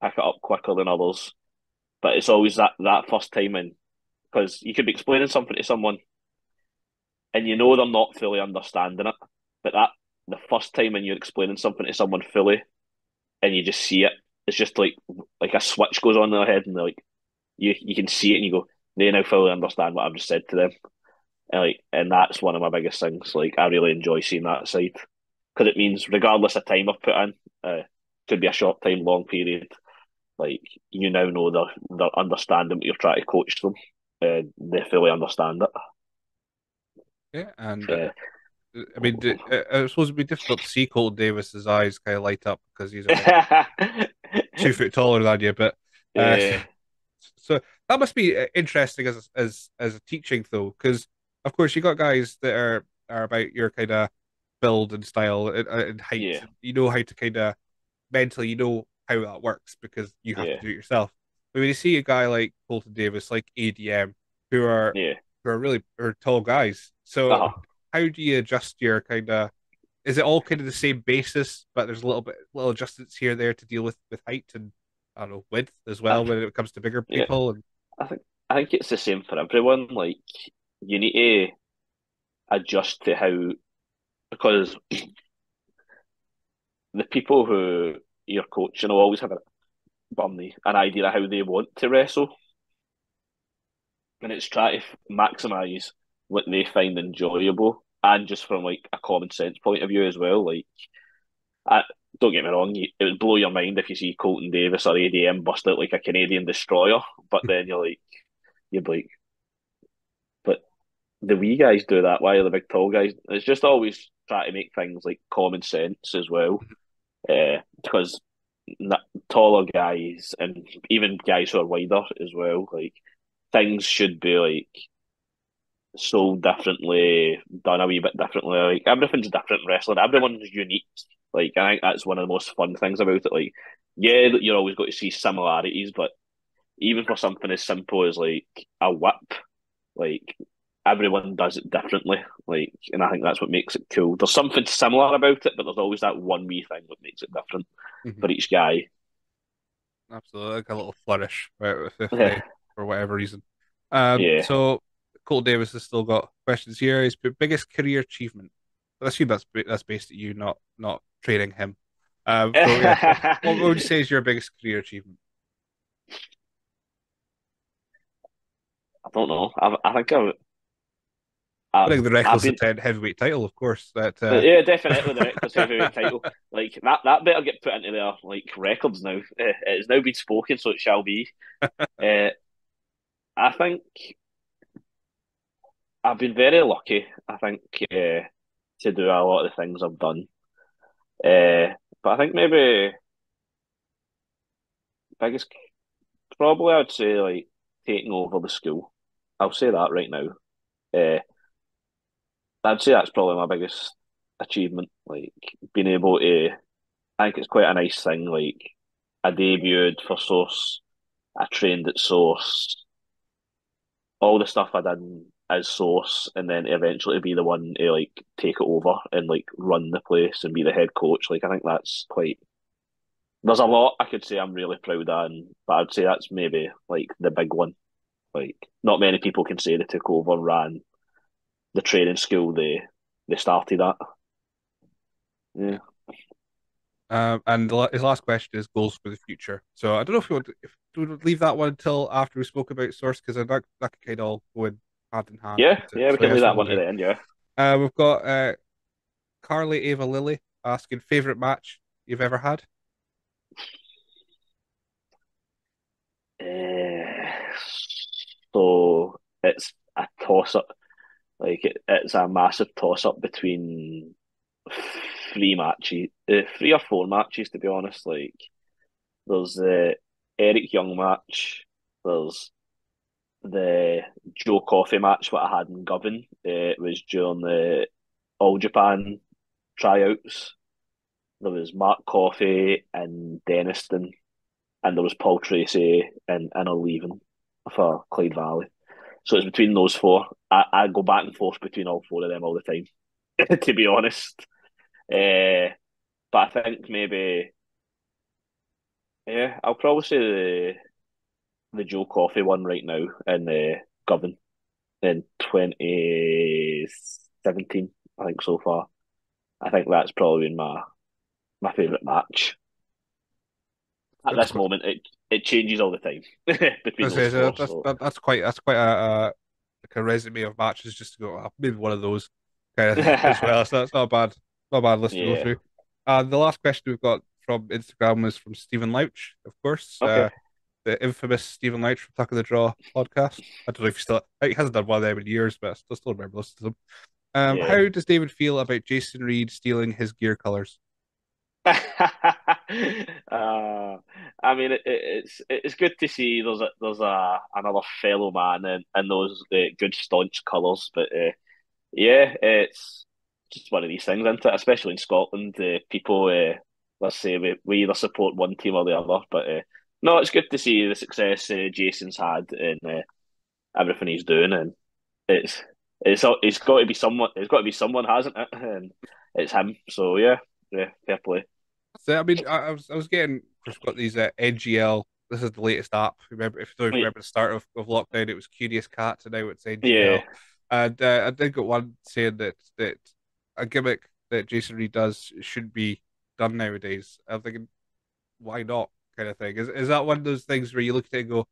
pick it up quicker than others, but it's always that first time in, because you could be explaining something to someone, and you know they're not fully understanding it, but the first time when you're explaining something to someone fully, and you just see it, it's just like a switch goes on in their head, and they're like, you can see it, and you go, they now fully understand what I've just said to them, and that's one of my biggest things. Like I really enjoy seeing that side, because it means regardless of time I've put in, could be a short time, long period, like you now know they're understanding what you're trying to coach them, they fully understand it. Yeah, and I mean, I suppose it'd be difficult to see Colton Davis's eyes kind of light up, because he's about 2 foot taller than you. But so that must be interesting as a teaching though, because of course you got guys that are about your kind of build and style and height. Yeah. You know how to kind of mentally, you know how that works, because you have to do it yourself. But when you see a guy like Colton Davis, like ADM, who are really tall guys, so how do you adjust your kind of? Is it all kind of the same basis, but there's little adjustments here and there to deal with height and I don't know width as well when it comes to bigger people? Yeah. And I think it's the same for everyone. Like you need to adjust to how, because the people who you're coaching will always have an idea of how they want to wrestle, and it's try to maximise what they find enjoyable. And just from like a common sense point of view as well, like, don't get me wrong, it would blow your mind if you see Colton Davis or ADM bust out like a Canadian destroyer, but then you'd be like, but the wee guys do that, why are the big tall guys? It's just always try to make things like common sense as well, because taller guys and even guys who are wider as well, like things should be like sold differently, done a wee bit differently. Like everything's different in wrestling. Everyone's unique. Like I think that's one of the most fun things about it. Like, yeah, you're always going to see similarities, but even for something as simple as like a whip, like everyone does it differently. Like, and I think that's what makes it cool. There's something similar about it, but there's always that one wee thing that makes it different for each guy. Absolutely, like a little flourish, right? For whatever reason. So. Cole Davis has still got questions here. His biggest career achievement. I assume that's based at you, not training him. What would you say is your biggest career achievement? I don't know. I think the Reckless heavyweight title, of course. That yeah, definitely the Reckless heavyweight title. Like that better get put into their like records now. It's now been spoken, so it shall be. I think. I've been very lucky, I think, to do a lot of the things I've done. But I think maybe biggest, probably I'd say like taking over the school. I'll say that right now. I'd say that's probably my biggest achievement, like being able to. I think it's quite a nice thing. Like I debuted for Source, I trained at Source, all the stuff I did as Source, and then eventually be the one to like take it over and like run the place and be the head coach. Like I think that's quite. There's a lot I could say I'm really proud of, but I'd say that's maybe like the big one. Like not many people can say they took over, ran the training school they started at. Yeah. And his last question is goals for the future. So I don't know if we would leave that one until after we spoke about Source, because that could kind of all go in hand in hand. We can do that one at the end. We've got Carly Ava Lily asking favourite match you've ever had. So it's a toss up. Like it's a massive toss up between three or four matches, to be honest. Like there's the Eric Young match, there's the Joe Coffey match what I had in Govan. It was during the All Japan tryouts. There was Mark Coffey and Denniston, and there was Paul Tracy and Anna leaving for Clyde Valley. So it's between those four. I go back and forth between all four of them all the time, to be honest. But I think maybe I'll probably say the Joe Coffey one right now in Govan in 2017, I think, so far. I think that's probably been my favourite match. At this moment, it changes all the time. That's quite a resume of matches just to go, maybe one of those kind of things as well. So that's not a bad list to go through. The last question we've got from Instagram was from Stephen Louch, of course. Okay. The infamous Stephen Louch from Tuck of the Draw podcast. I don't know if he hasn't done one of them in years, but I still remember listening to them. How does David feel about Jason Reed stealing his gear colours? I mean, it's good to see there's another fellow man in those good staunch colours, but it's just one of these things, isn't it? Especially in Scotland, people, let's say we either support one team or the other, but No, it's good to see the success Jason's had in everything he's doing, and it's got to be someone. It's got to be someone, hasn't it? And it's him. So yeah, fair play. So I mean, I was getting just got these NGL. This is the latest app. Remember, if you don't remember the start of lockdown, it was Curious Cat, and now it's NGL. Yeah. And I did get one saying that a gimmick that Jason Reed does should be done nowadays. I'm thinking, why not? Kind of thing. Is that one of those things where you look at it and go,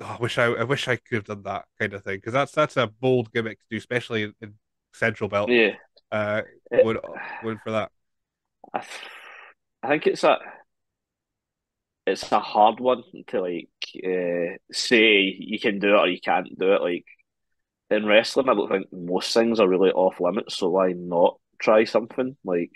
oh, I wish I could have done that kind of thing, because that's a bold gimmick to do, especially in Central Belt. Yeah, going for that. I think it's a hard one to say you can do it or you can't do it. Like in wrestling, I don't think most things are really off limits, so why not try something like?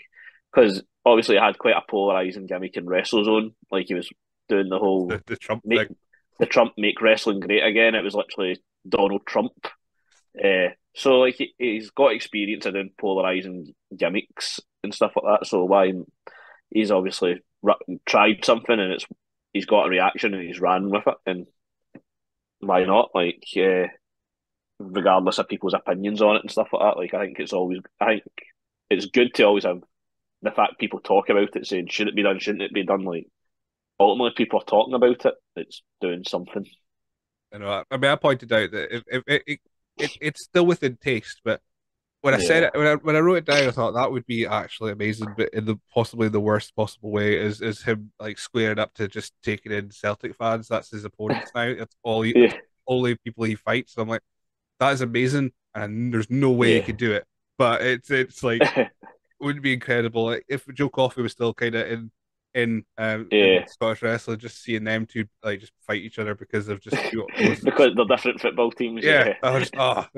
Because obviously, I had quite a polarising gimmick in WrestleZone. Like, he was doing the whole... The Trump thing. The Trump make wrestling great again. It was literally Donald Trump. So, like, he's got experience of doing polarising gimmicks and stuff like that. So, why... He's obviously tried something and he's got a reaction and he's ran with it. And why not? Like, regardless of people's opinions on it and stuff like that. Like, I think it's good to always have... The fact people talk about it, saying should it be done, shouldn't it be done, like ultimately people are talking about it. It's doing something. I know. I mean, I pointed out that it's still within taste, but when I said it, when I wrote it down, I thought that would be actually amazing, but in the possibly the worst possible way is him like squaring up to just taking in Celtic fans. That's his opponents now. It's all only people he fights. So I'm like, that is amazing, and there's no way he could do it. But it's like. Wouldn't be incredible like, if Joe Coffey was still kind of in Scottish wrestling, just seeing them two like just fight each other because of just because they're different football teams. I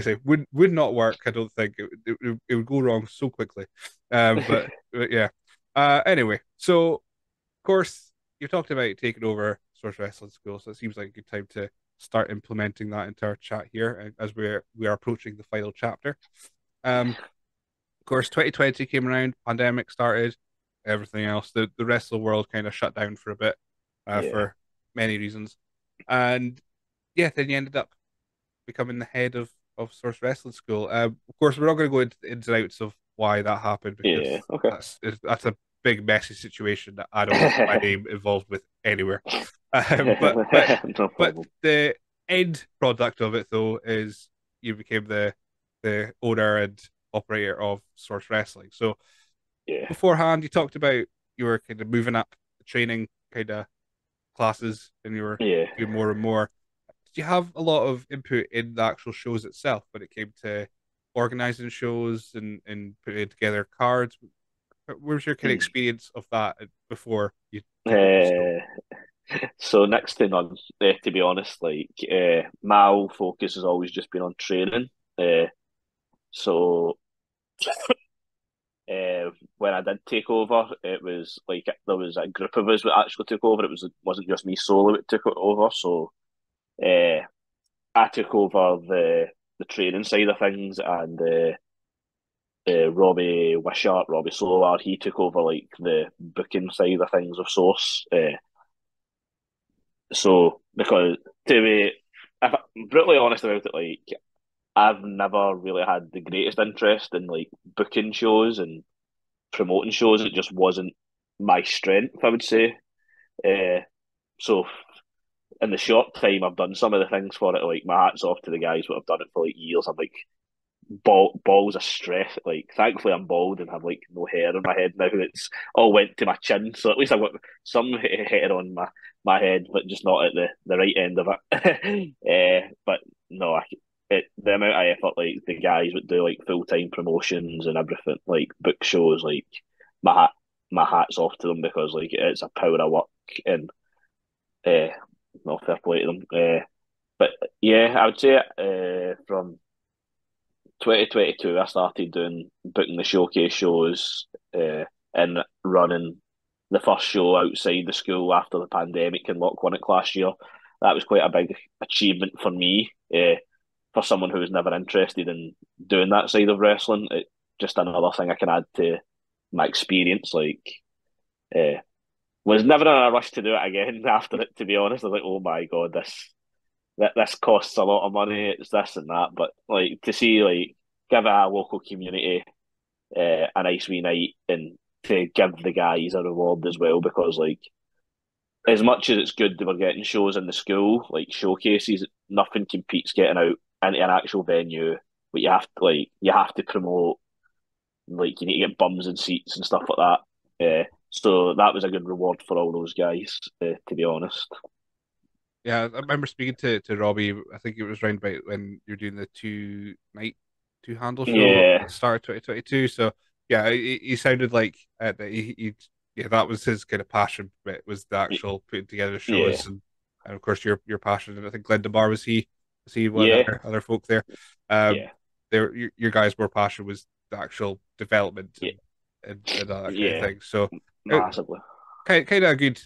say would not work. I don't think it would go wrong so quickly. But yeah. Anyway, so of course you talked about taking over Source Wrestling School, so it seems like a good time to start implementing that into our chat here as we are approaching the final chapter. Of course, 2020 came around, pandemic started, everything else. The rest of the world kind of shut down for a bit for many reasons. And yeah, then you ended up becoming the head of Source Wrestling School. Of course, we're not going to go into the ins and outs of why that happened because that's a big messy situation that I don't want my name involved with anywhere. But the end product of it, though, is you became the owner and operator of Source Wrestling. So beforehand you talked about you were kind of moving up the training kind of classes and you were doing more and more. Did you have a lot of input in the actual shows itself when it came to organizing shows and putting together cards? What was your kind of experience of that before you so next to none, to be honest. Like my focus has always just been on training. So when I did take over, it was like there was a group of us that actually took over. It wasn't just me solo that took it over. So I took over the training side of things, and Robbie Wishart, Robbie Solard, he took over like the booking side of things of Source. So because to be if I'm brutally honest about it, like I've never really had the greatest interest in like booking shows and promoting shows. It just wasn't my strength, I would say. So in the short time I've done some of the things for it, like my hat's off to the guys that have done it for like years. I'm like balls of stress. Like thankfully I'm bald and have like no hair on my head now. It's all went to my chin, so at least I've got some hair on my head, but just not at the right end of it. But no, the amount of effort, like the guys would do, like full time promotions and everything, like book shows, like my hat's off to them because like it's a power of work and no fair play to them. But yeah, I would say from 2022 I started booking the showcase shows and running the first show outside the school after the pandemic in Lochwinnock last year. That was quite a big achievement for me. For someone who was never interested in doing that side of wrestling, it's just another thing I can add to my experience. Like was never in a rush to do it again after it, to be honest. I was like, oh my God, this costs a lot of money, it's this and that. But like to see, like, give our local community a nice wee night and to give the guys a reward as well, because like as much as it's good that we're getting shows in the school, like showcases, nothing competes getting out into an actual venue. But you have to promote, like you need to get bums and seats and stuff like that. So that was a good reward for all those guys, to be honest. Yeah, I remember speaking to Robbie, I think it was round about when you were doing the two-handle show at the start of 2022. So yeah, he sounded like that was his kind of passion, but was the actual putting together shows and of course your passion. And I think Glenn DeMar was he one of the other folk there. Your guys' more passion was the actual development and that kind of thing. So massively, kind of a good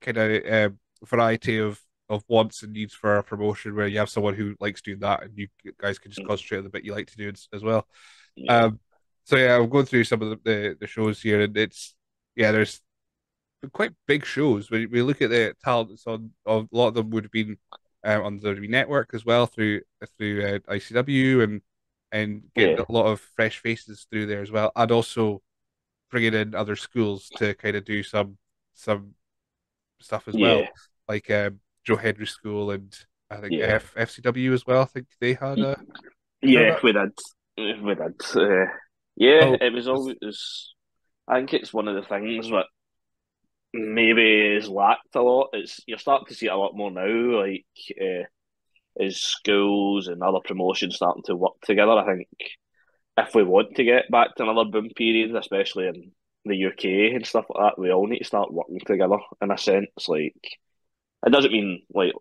kind of variety of wants and needs for a promotion, where you have someone who likes doing that, and you guys can just concentrate on the bit you like to do as well. Yeah. So yeah, I'm going through some of the shows here, and it's there's quite big shows. When we look at the talent that's on, a lot of them would have been on the WWE Network as well through ICW and getting a lot of fresh faces through there as well, and also bringing in other schools to kind of do some stuff as well, like Joe Henry School, and I think FCW as well. I think they had a it was always. I think it's one of the things that maybe is lacked a lot. It's you're starting to see it a lot more now, like is schools and other promotions starting to work together. I think if we want to get back to another boom period, especially in the UK and stuff like that, we all need to start working together in a sense. Like, it doesn't mean like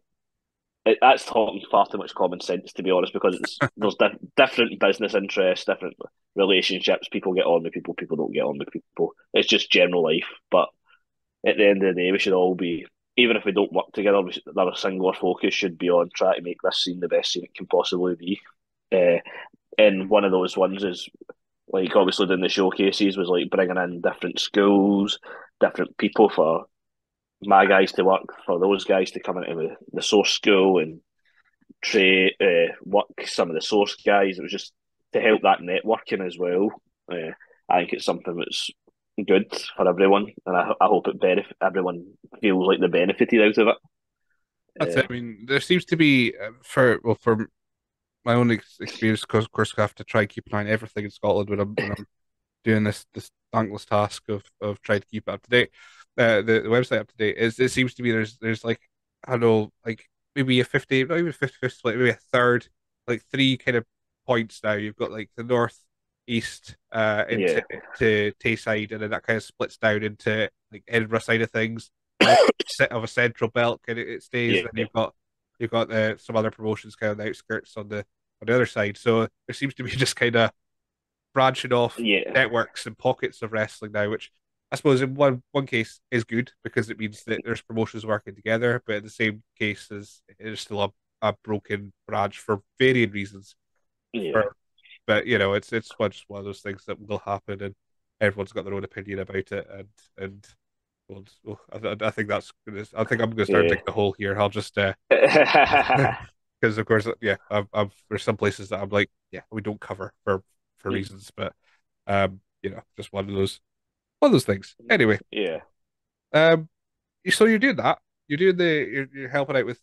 that's talking far too much common sense, to be honest, because there's different business interests, different relationships. People get on with people, people don't get on with people. It's just general life. But at the end of the day, we should all be, even if we don't work together, our singular focus should be on trying to make this scene the best scene it can possibly be. And one of those ones is, like, obviously doing the showcases was, like, bringing in different schools, different people for my guys to work, for those guys to come into the Source School and work some of the Source guys. It was just to help that networking as well. I think it's something that's good for everyone, and I hope it everyone feels like they're benefited out of it. That's it. I mean, there seems to be, for my own experience, because of course I have to try and keep an eye on everything in Scotland when I'm doing this thankless task of trying to keep it up to date. The website up to date is, it seems to be there's like, I don't know, like maybe a 50, not even 50/50 split, maybe a third, like three kind of points now. You've got like the north, east, into Tayside, and then that kind of splits down into like Edinburgh side of things, set of a central belt, and it stays. And you've got some other promotions kind of on the outskirts on the other side. So there seems to be just kind of branching off networks and pockets of wrestling now, which I suppose in one case is good, because it means that there's promotions working together, but in the same case is it's still a broken branch for varying reasons. Yeah. But you know, it's just one of those things that will happen, and everyone's got their own opinion about it. And I think that's. I think I'm going to start digging the hole here. I'll just because of course, I've there's some places that I'm like, we don't cover for reasons, but you know, just one of those things. Anyway, so you're doing that. You're doing you're helping out with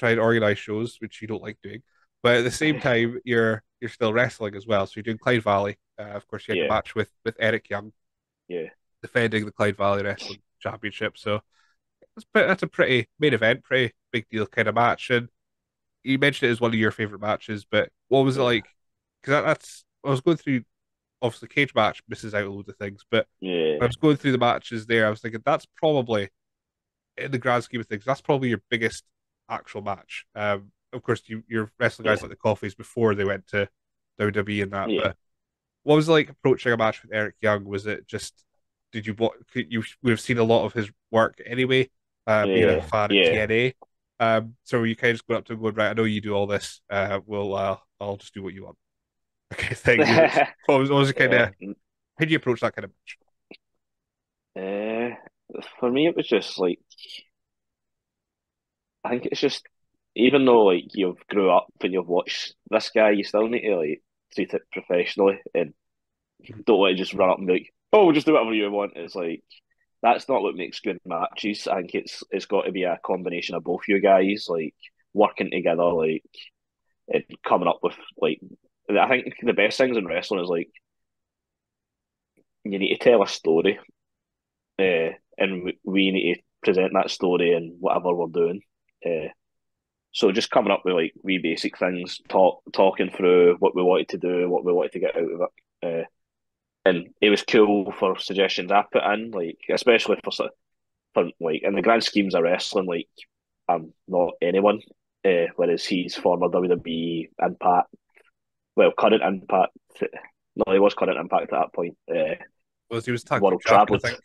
trying to organize shows, which you don't like doing, but at the same time you're still wrestling as well. So you're doing Clyde Valley. Of course, you had a match with Eric Young, defending the Clyde Valley Wrestling Championship. So that's a pretty main event, pretty big deal kind of match. And you mentioned it as one of your favorite matches, but what was it like? Because that's I was going through. Obviously, cage match misses out a load of things, but when I was going through the matches there, I was thinking that's probably, in the grand scheme of things, that's probably your biggest actual match. Of course, you're wrestling guys like the Coffeys before they went to WWE and that. But what was it like approaching a match with Eric Young? Was it just you would have seen a lot of his work anyway, being a fan of TNA? So you kind of just going up to him going, right, I know you do all this. I'll just do what you want. Okay, thank you. What was the kind of, how do you approach that kind of match? for me, it was just like, I think it's just, even though like you've grew up and you've watched this guy, you still need to like treat it professionally and don't let it just run up and be like, oh, we'll just do whatever you want. It's like, that's not what makes good matches. I think it's got to be a combination of both you guys, like working together, like and coming up with like. I think the best things in wrestling is like you need to tell a story, and we need to present that story in whatever we're doing. So just coming up with like wee basic things, talking through what we wanted to do, what we wanted to get out of it. And it was cool for suggestions I put in, like especially for like in the grand schemes of wrestling, like I'm not anyone. Whereas he's former WWE Impact, well, current Impact. No, he was current Impact at that point. Well, he was tag world champion, I think.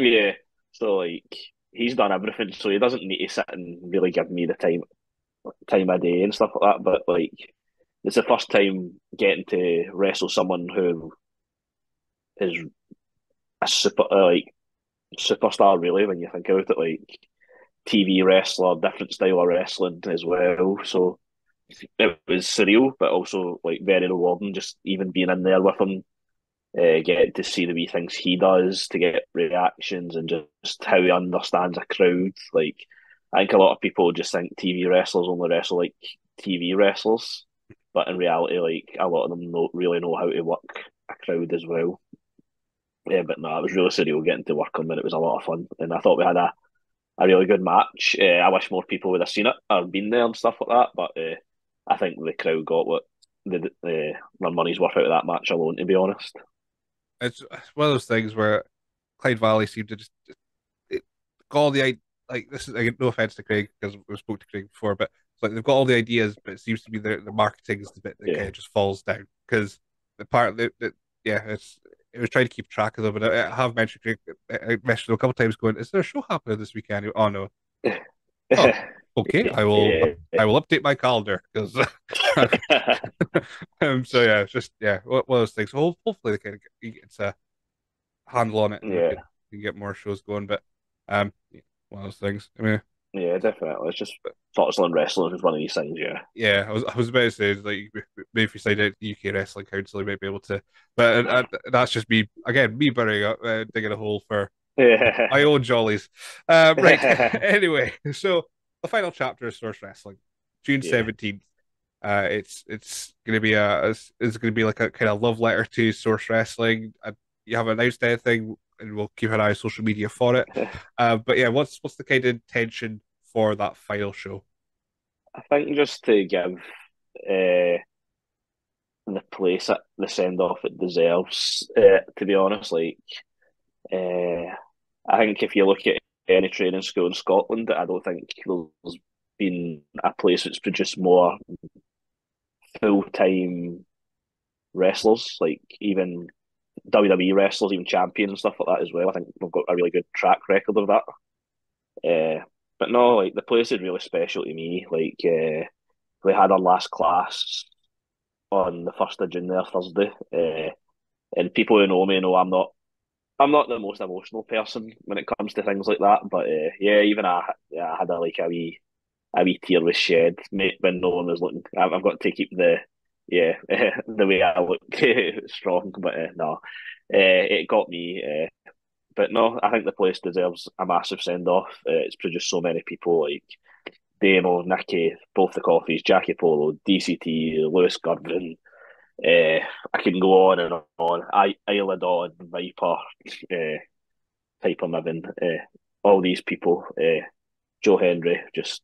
Yeah. So like he's done everything, so he doesn't need to sit and really give me the time of day and stuff like that. But like it's the first time getting to wrestle someone who is a superstar, really, when you think about it, like TV wrestler, different style of wrestling as well. So it was surreal, but also like very rewarding, just even being in there with him, getting to see the wee things he does, to get reactions and just how he understands a crowd. Like I think a lot of people just think TV wrestlers only wrestle like TV wrestlers, but in reality, like a lot of them don't really know how to work a crowd as well. Yeah, but no, it was really surreal getting to work on it. It was a lot of fun, and I thought we had a really good match. I wish more people would have seen it or been there and stuff like that, but I think the crowd got what their money's worth out of that match alone, to be honest. It's one of those things where Clyde Valley seemed to just got all the, like, this is, again, no offence to Craig, because we spoke to Craig before, but it's like they've got all the ideas, but it seems to be the marketing is the bit that kind of just falls down, because the part that it was trying to keep track of them, and I have mentioned Craig, I mentioned him a couple of times going, is there a show happening this weekend? Oh no. Oh, okay, I will update my calendar, because so yeah, it's just one of those things. So hopefully they can get a handle on it and you can get more shows going, but one of those things. I mean, yeah, definitely. It's just thoughts on wrestling is one of these things, yeah. I was about to say, like, maybe if you signed out the UK Wrestling Council, you might be able to. But that's just me burying up, digging a hole for my own jollies. Right. Anyway, so the final chapter of Source Wrestling, June 17th. It's gonna be a kind of love letter to Source Wrestling. You haven't announced anything, and we'll keep an eye on social media for it. But yeah, what's the kind of intention for that final show? I think just to give the place the send off it deserves. To be honest, like I think if you look at any training school in Scotland, I don't think there's been a place that's produced more full-time wrestlers, like even WWE wrestlers, even champions and stuff like that as well. I think we've got a really good track record of that. But no, like the place is really special to me. Like we had our last class on the 1st of June there, Thursday. And people who know me know I'm not the most emotional person when it comes to things like that. But even I had a wee tear was shed, mate, when no one was looking. I've got to keep the. Yeah, the way I look strong, but no, it got me. But no, I think the place deserves a massive send-off. It's produced so many people, like Damo, Nicky, both the Coffeys, Jackie Polo, DCT, Lewis Gurdon. I can go on and on. Isla Dawn, Viper, Piper Niven, all these people. Joe Hendry, just...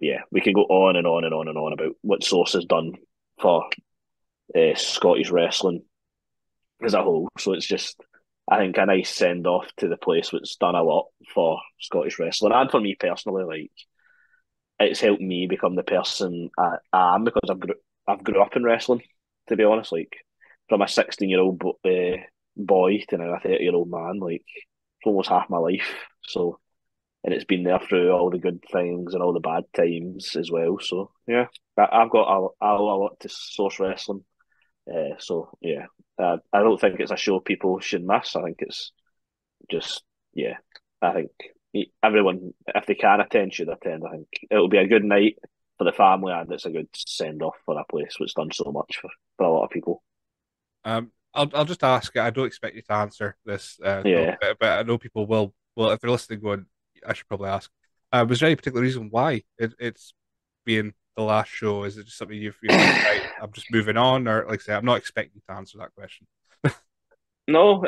Yeah, we can go on and on and on and on about what Source has done for Scottish wrestling as a whole. So it's just, I think, a nice send off to the place that's done a lot for Scottish wrestling and for me personally. Like, it's helped me become the person I am, because I've grew up in wrestling. To be honest, like from a 16-year-old boy to now a 30-year-old man, like it's almost half my life. So. And it's been there through all the good things and all the bad times as well. So, yeah, I've got a lot to Source Wrestling. I don't think it's a show people should miss. I think it's just yeah, I think everyone, if they can attend, should attend. I think it'll be a good night for the family, and it's a good send off for a place that's done so much for a lot of people. I'll just ask. I don't expect you to answer this, but I know people will. Well, if they're listening, going, I should probably ask. Was there any particular reason why it's being the last show? Is it just something you've right, I'm just moving on, or like I say, I'm not expecting to answer that question. No.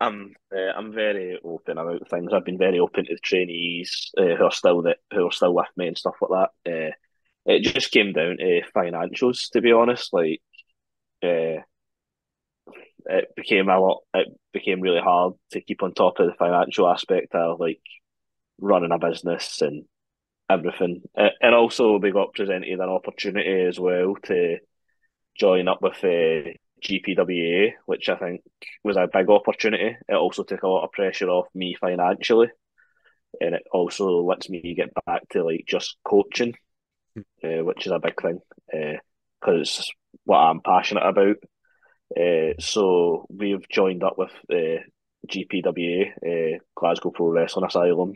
I'm very open about things. I've been very open to the trainees who are still with me and stuff like that. It just came down to financials, to be honest. Like, it became really hard to keep on top of the financial aspect of like running a business and everything. And also we got presented an opportunity as well to join up with GPWA, which I think was a big opportunity. It also took a lot of pressure off me financially, and it also lets me get back to like just coaching, which is a big thing because it's what I'm passionate about. So we've joined up with GPWA, Glasgow Pro Wrestling Asylum,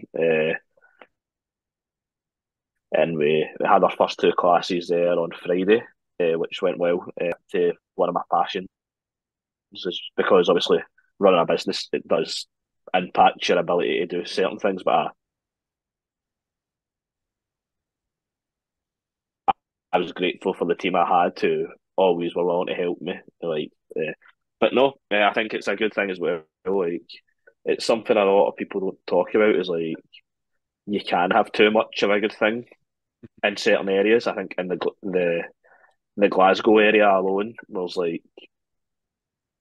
and we had our first two classes there on Friday, which went well. To one of my passions, because obviously running a business, it does impact your ability to do certain things, but I was grateful for the team I had who always were willing to help me. But no, I think it's a good thing as well. Like, it's something a lot of people don't talk about, is like you can have too much of a good thing in certain areas. I think in the Glasgow area alone, there's like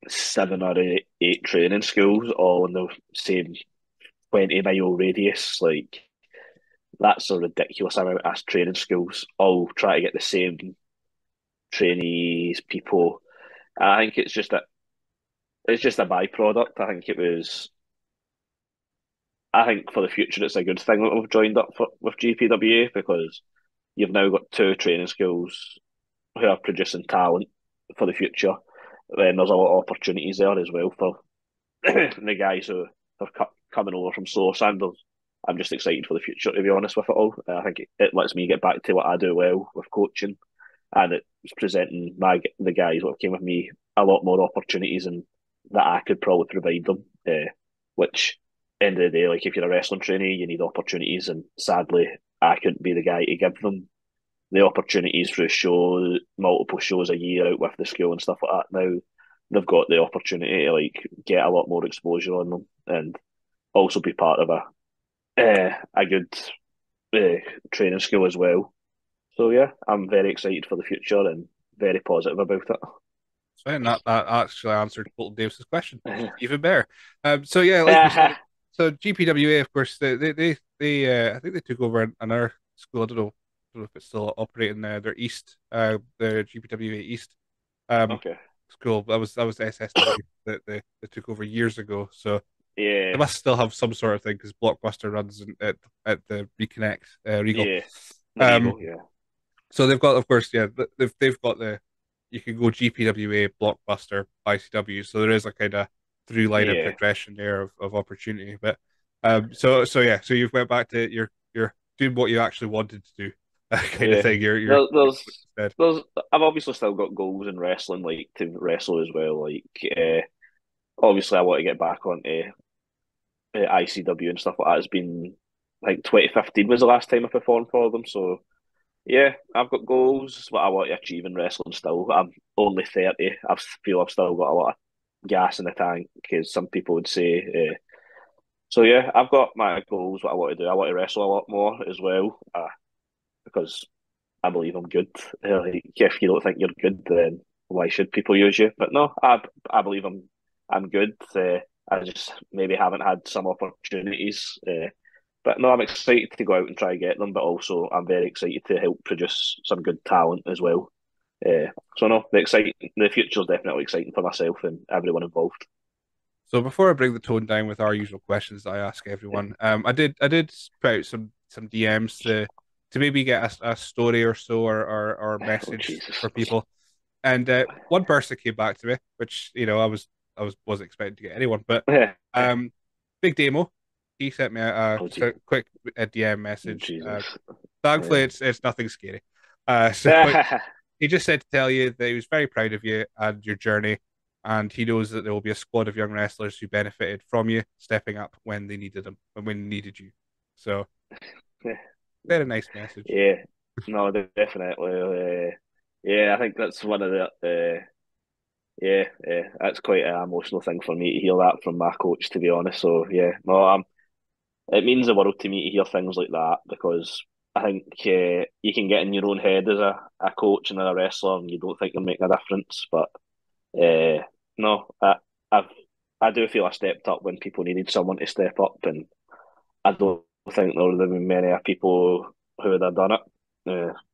7 or 8 training schools all in the same 20-mile radius. Like, that's a ridiculous amount of training schools all try to get the same trainees, people. I think it's just a byproduct. I think for the future it's a good thing that we've joined up with GPWA, because you've now got two training schools who are producing talent for the future. Then there's a lot of opportunities there as well for the guys who are coming over from Source, and I'm just excited for the future, to be honest with it all. I think it lets me get back to what I do well with coaching, and it's presenting the guys what came with me a lot more opportunities and that I could probably provide them, which end of the day, like, if you're a wrestling trainee, you need opportunities, and sadly I couldn't be the guy to give them the opportunities through multiple shows a year out with the school and stuff like that. Now they've got the opportunity to like get a lot more exposure on them, and also be part of a good training school as well. So yeah, I'm very excited for the future and very positive about it. So, and that actually answered Colton Davis's question even better. So yeah, so GPWA, of course, they I think they took over another school. I don't know if it's still operating there. They're East, the GPWA East school. That was the SSW that they took over years ago. So yeah, they must still have some sort of thing, because Blockbuster runs at the Reconnect Regal. Yeah. Regal, yeah. So they've got, of course, yeah, they've got the, you can go GPWA, Blockbuster, ICW. So there is a kind of through line of progression there of opportunity. But so you've went back to you're doing what you actually wanted to do, kind of thing. You're I've obviously still got goals in wrestling, like to wrestle as well. Like, obviously I want to get back onto ICW and stuff like that. It's been like 2015 was the last time I performed for them, so. Yeah, I've got goals, what I want to achieve in wrestling still. I'm only 30. I feel I've still got a lot of gas in the tank, as some people would say. So yeah, I've got my goals, what I want to do. I want to wrestle a lot more as well, because I believe I'm good. Like, if you don't think you're good, then why should people use you? But no, I believe I'm good. I just maybe haven't had some opportunities. But no, I'm excited to go out and try and get them, but also I'm very excited to help produce some good talent as well. So no, the future's definitely exciting for myself and everyone involved. So before I bring the tone down with our usual questions that I ask everyone, I did put out some DMs to maybe get a story or so or a message for people. And one person came back to me, which, you know, I wasn't expecting to get anyone, but Big Damo, he sent me a quick DM message. Thankfully, it's nothing scary. He just said to tell you that he was very proud of you and your journey, and he knows that there will be a squad of young wrestlers who benefited from you stepping up when they needed them and when they needed you. So, very nice message. Yeah, no, definitely. Yeah, I think that's one of the. Yeah, that's quite an emotional thing for me to hear that from my coach, to be honest. So yeah, no, it means the world to me to hear things like that, because I think you can get in your own head as a coach and a wrestler, and you don't think you're making a difference. But no, I do feel I stepped up when people needed someone to step up, and I don't think there would have been many people who would have done it.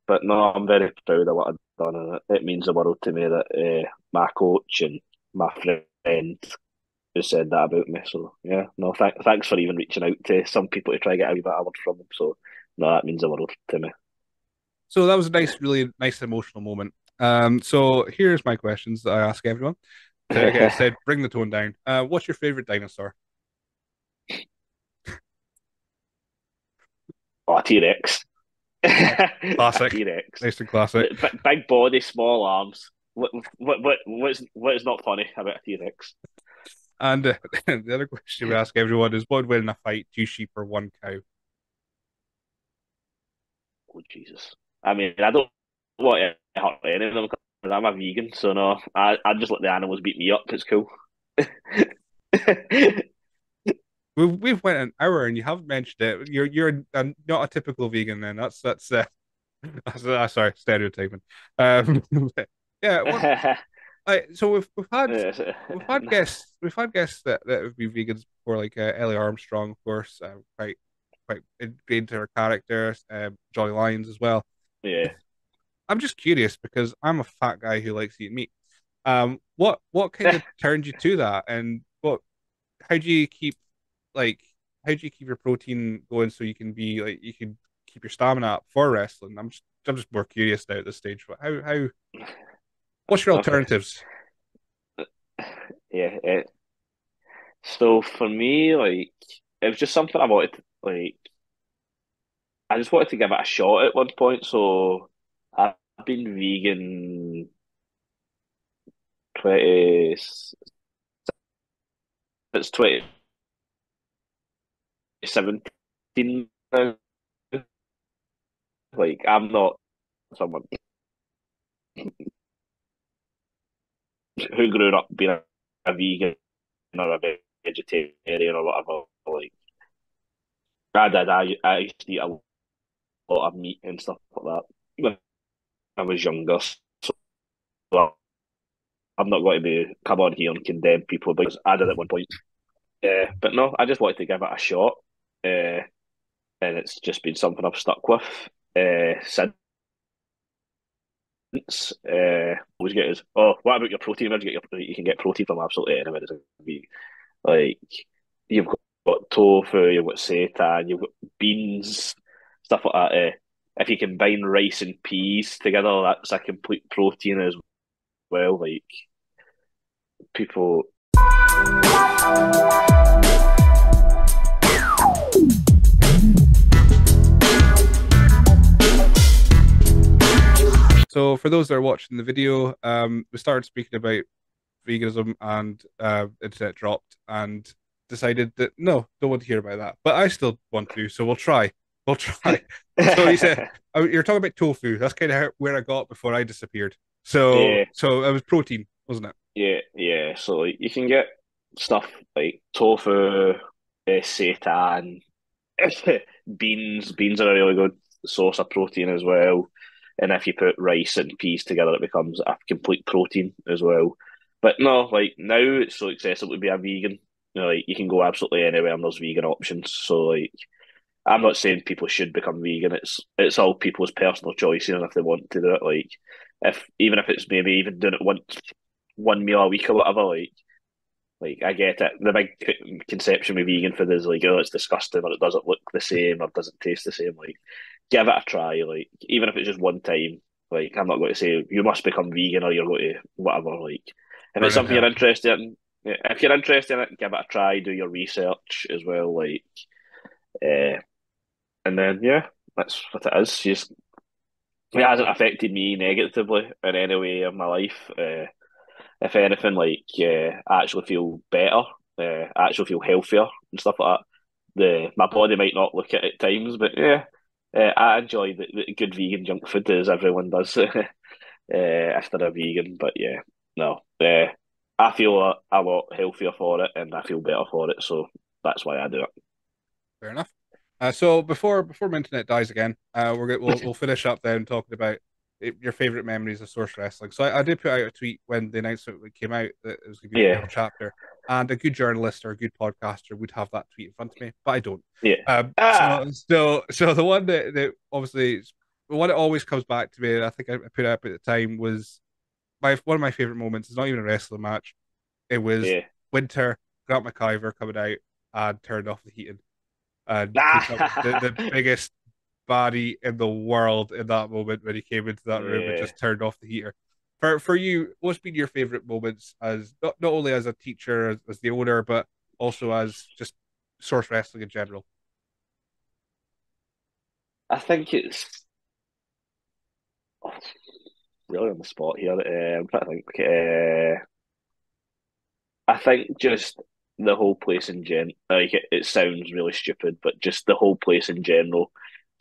But no, I'm very proud of what I've done, and it means the world to me that my coach and my friend who said that about me. So yeah, no, thanks for even reaching out to some people to try to get a wee bit of word from them. So no, that means the world to me. So that was a really nice emotional moment. So here's my questions that I ask everyone. Like I said, bring the tone down. What's your favourite dinosaur? Oh, T-Rex. Classic. T-Rex. Nice and classic. Big body, small arms. What's not funny about a T-Rex? And the other question we ask everyone is, what would win in a fight, 2 sheep or 1 cow? Oh, Jesus. I mean, I don't want to hurt any of them because I'm a vegan, so no, I just let the animals beat me up. It's cool. We've went an hour and you haven't mentioned it. You're not a typical vegan then. That's sorry, stereotyping. Yeah. So we've had guests that have been vegans before, like Ellie Armstrong, of course, quite ingrained to her character. Jolly Lyons as well. Yeah. I'm just curious because I'm a fat guy who likes eating meat. What kind of turned you to that, and how do you keep your protein going so you can be like you can keep your stamina up for wrestling? I'm just more curious now at this stage. But how what's your alternatives? Yeah. So for me, like, it was just something I wanted. Like, I just wanted to give it a shot at one point. So I've been vegan 2017 now. Like, I'm not someone who grew up being a vegan or a vegetarian or whatever. Like, I did. I used to eat a lot of meat and stuff like that when I was younger. So I'm not going to be come on here and condemn people because I did at one point. But no, I just wanted to give it a shot. And it's just been something I've stuck with since. Always get is, oh, what about your protein? Where do you get your? You can get protein from absolutely anywhere. It's like, you've got tofu, you've got seitan, you've got beans, stuff like that. If you combine rice and peas together, that's a complete protein as well. Like, people. So for those that are watching the video, we started speaking about veganism and internet dropped and decided that no, don't want to hear about that. But I still want to, so we'll try. So he said, you're talking about tofu. That's kind of where I got before I disappeared. So yeah. So it was protein, wasn't it? Yeah. So like, you can get stuff like tofu, seitan, beans. Beans are a really good source of protein as well. And if you put rice and peas together, it becomes a complete protein as well. But no, like, now it's so accessible to be a vegan. You know, like, you can go absolutely anywhere and there's vegan options. So like, I'm not saying people should become vegan. It's all people's personal choices, and if they want to do it, like, even if it's maybe even doing it one meal a week or whatever, like I get it. The big conception with vegan food is like, oh, it's disgusting, or it doesn't look the same, or it doesn't taste the same. Like, give it a try. Like, even if it's just one time. Like, I'm not going to say you must become vegan or you're going to whatever. Like, if it's something you're interested in, If you're interested in it, give it a try. Do your research as well, like, and then yeah, that's what it is. Just, it hasn't affected me negatively in any way of my life. If anything, like, I actually feel better. I actually feel healthier and stuff like that. My body might not look at it at times, but yeah, I enjoy the good vegan junk food as everyone does if they're a vegan. But yeah, no, I feel a lot healthier for it, and I feel better for it, so that's why I do it. Fair enough. So before my internet dies again, we'll finish up then talking about your favorite memories of Source Wrestling. So I did put out a tweet when the announcement came out that it was going to be a final chapter, and a good journalist or a good podcaster would have that tweet in front of me, but I don't. Yeah. So the one that obviously the one that always comes back to me, and I think I put up at the time, was one of my favorite moments. It's not even a wrestling match. It was Winter, Grant McIver coming out and turned off the heating. And the biggest baddie in the world in that moment when he came into that room and just turned off the heater. For you, what's been your favorite moments as not only as a teacher, as the owner, but also as just Source Wrestling in general? I think it's really on the spot here. I'm trying to think. I think just the whole place in general, like, it sounds really stupid, but just the whole place in general,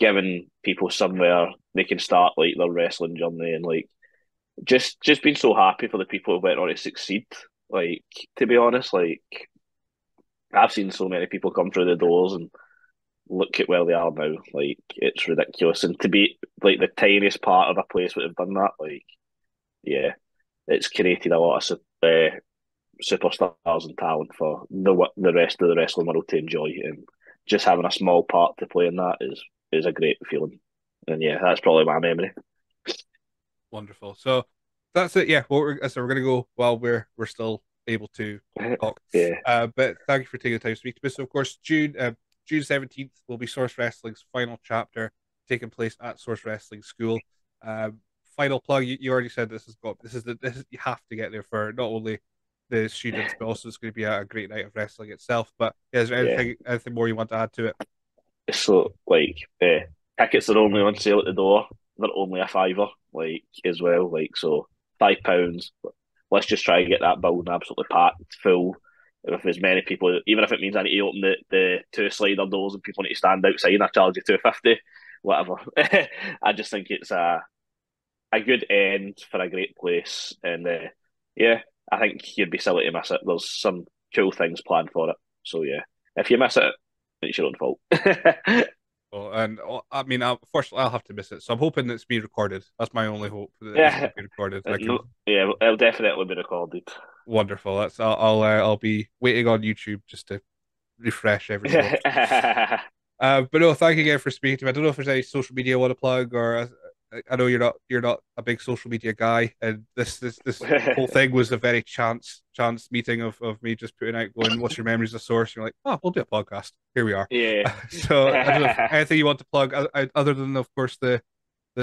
giving people somewhere they can start like their wrestling journey, and like just being so happy for the people who went on to succeed. Like, to be honest, like, I've seen so many people come through the doors and look at where they are now. Like, it's ridiculous, and to be like the tiniest part of a place that have done that, like, yeah, it's created a lot of superstars and talent for the rest of the wrestling world to enjoy, and just having a small part to play in that is a great feeling. And yeah, that's probably my memory. Wonderful. So that's it. Yeah, so we're gonna go while we're still able to talk. But thank you for taking the time to speak to me. So of course, June 17th will be Source Wrestling's final chapter, taking place at Source Wrestling School. Final plug. You already said this is you have to get there for not only the students, but also it's going to be a great night of wrestling itself. But is there anything more you want to add to it? So, like, tickets are only on sale at the door. They're only a £5, like, as well. Like, so £5. Let's just try and get that building absolutely packed full. If there's many people, even if it means I need to open the two slider doors and people need to stand outside and I charge you £2.50, whatever. I just think it's a good end for a great place. And yeah, I think you'd be silly to miss it. There's some cool things planned for it. So yeah, if you miss it, it's your own fault. Well, and I mean, unfortunately, I'll have to miss it. So I'm hoping it's be recorded. That's my only hope. That it's be recorded. It'll definitely be recorded. Wonderful. That's I'll be waiting on YouTube just to refresh everything. But no, thank you again for speaking to me. I don't know if there's any social media I want to plug, or I know you're not a big social media guy, and this whole thing was a very chance meeting of me just putting out going, what's your memories of Source? And you're like, oh, we'll do a podcast. Here we are. Yeah. So I don't know if anything you want to plug other than, of course, the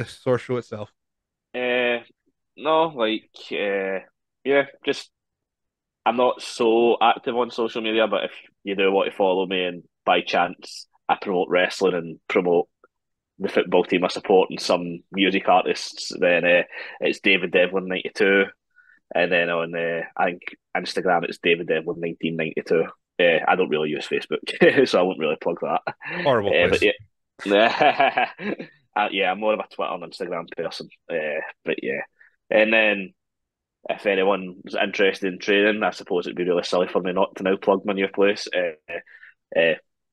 Source show itself. Just I'm not so active on social media, but if you do want to follow me, and by chance I promote wrestling and promote the football team I support and some music artists, then it's David Devlin 92, and then on I think Instagram it's David Devlin 1992. I don't really use Facebook, so I won't really plug that. Horrible. But yeah, I'm more of a Twitter and Instagram person. But yeah, and then if anyone's interested in training, I suppose it'd be really silly for me not to now plug my new place.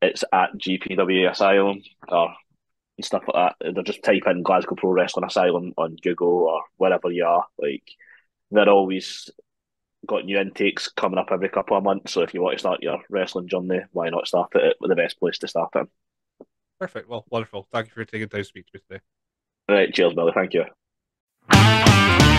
It's at GPW Asylum and stuff like that. They'll just type in Glasgow Pro Wrestling Asylum on Google or wherever you are. Like, they're always got new intakes coming up every couple of months, so if you want to start your wrestling journey, why not start it with the best place to start in? Perfect. Well, wonderful. Thank you for taking time to speak to me today. All right, cheers, Billy. Thank you.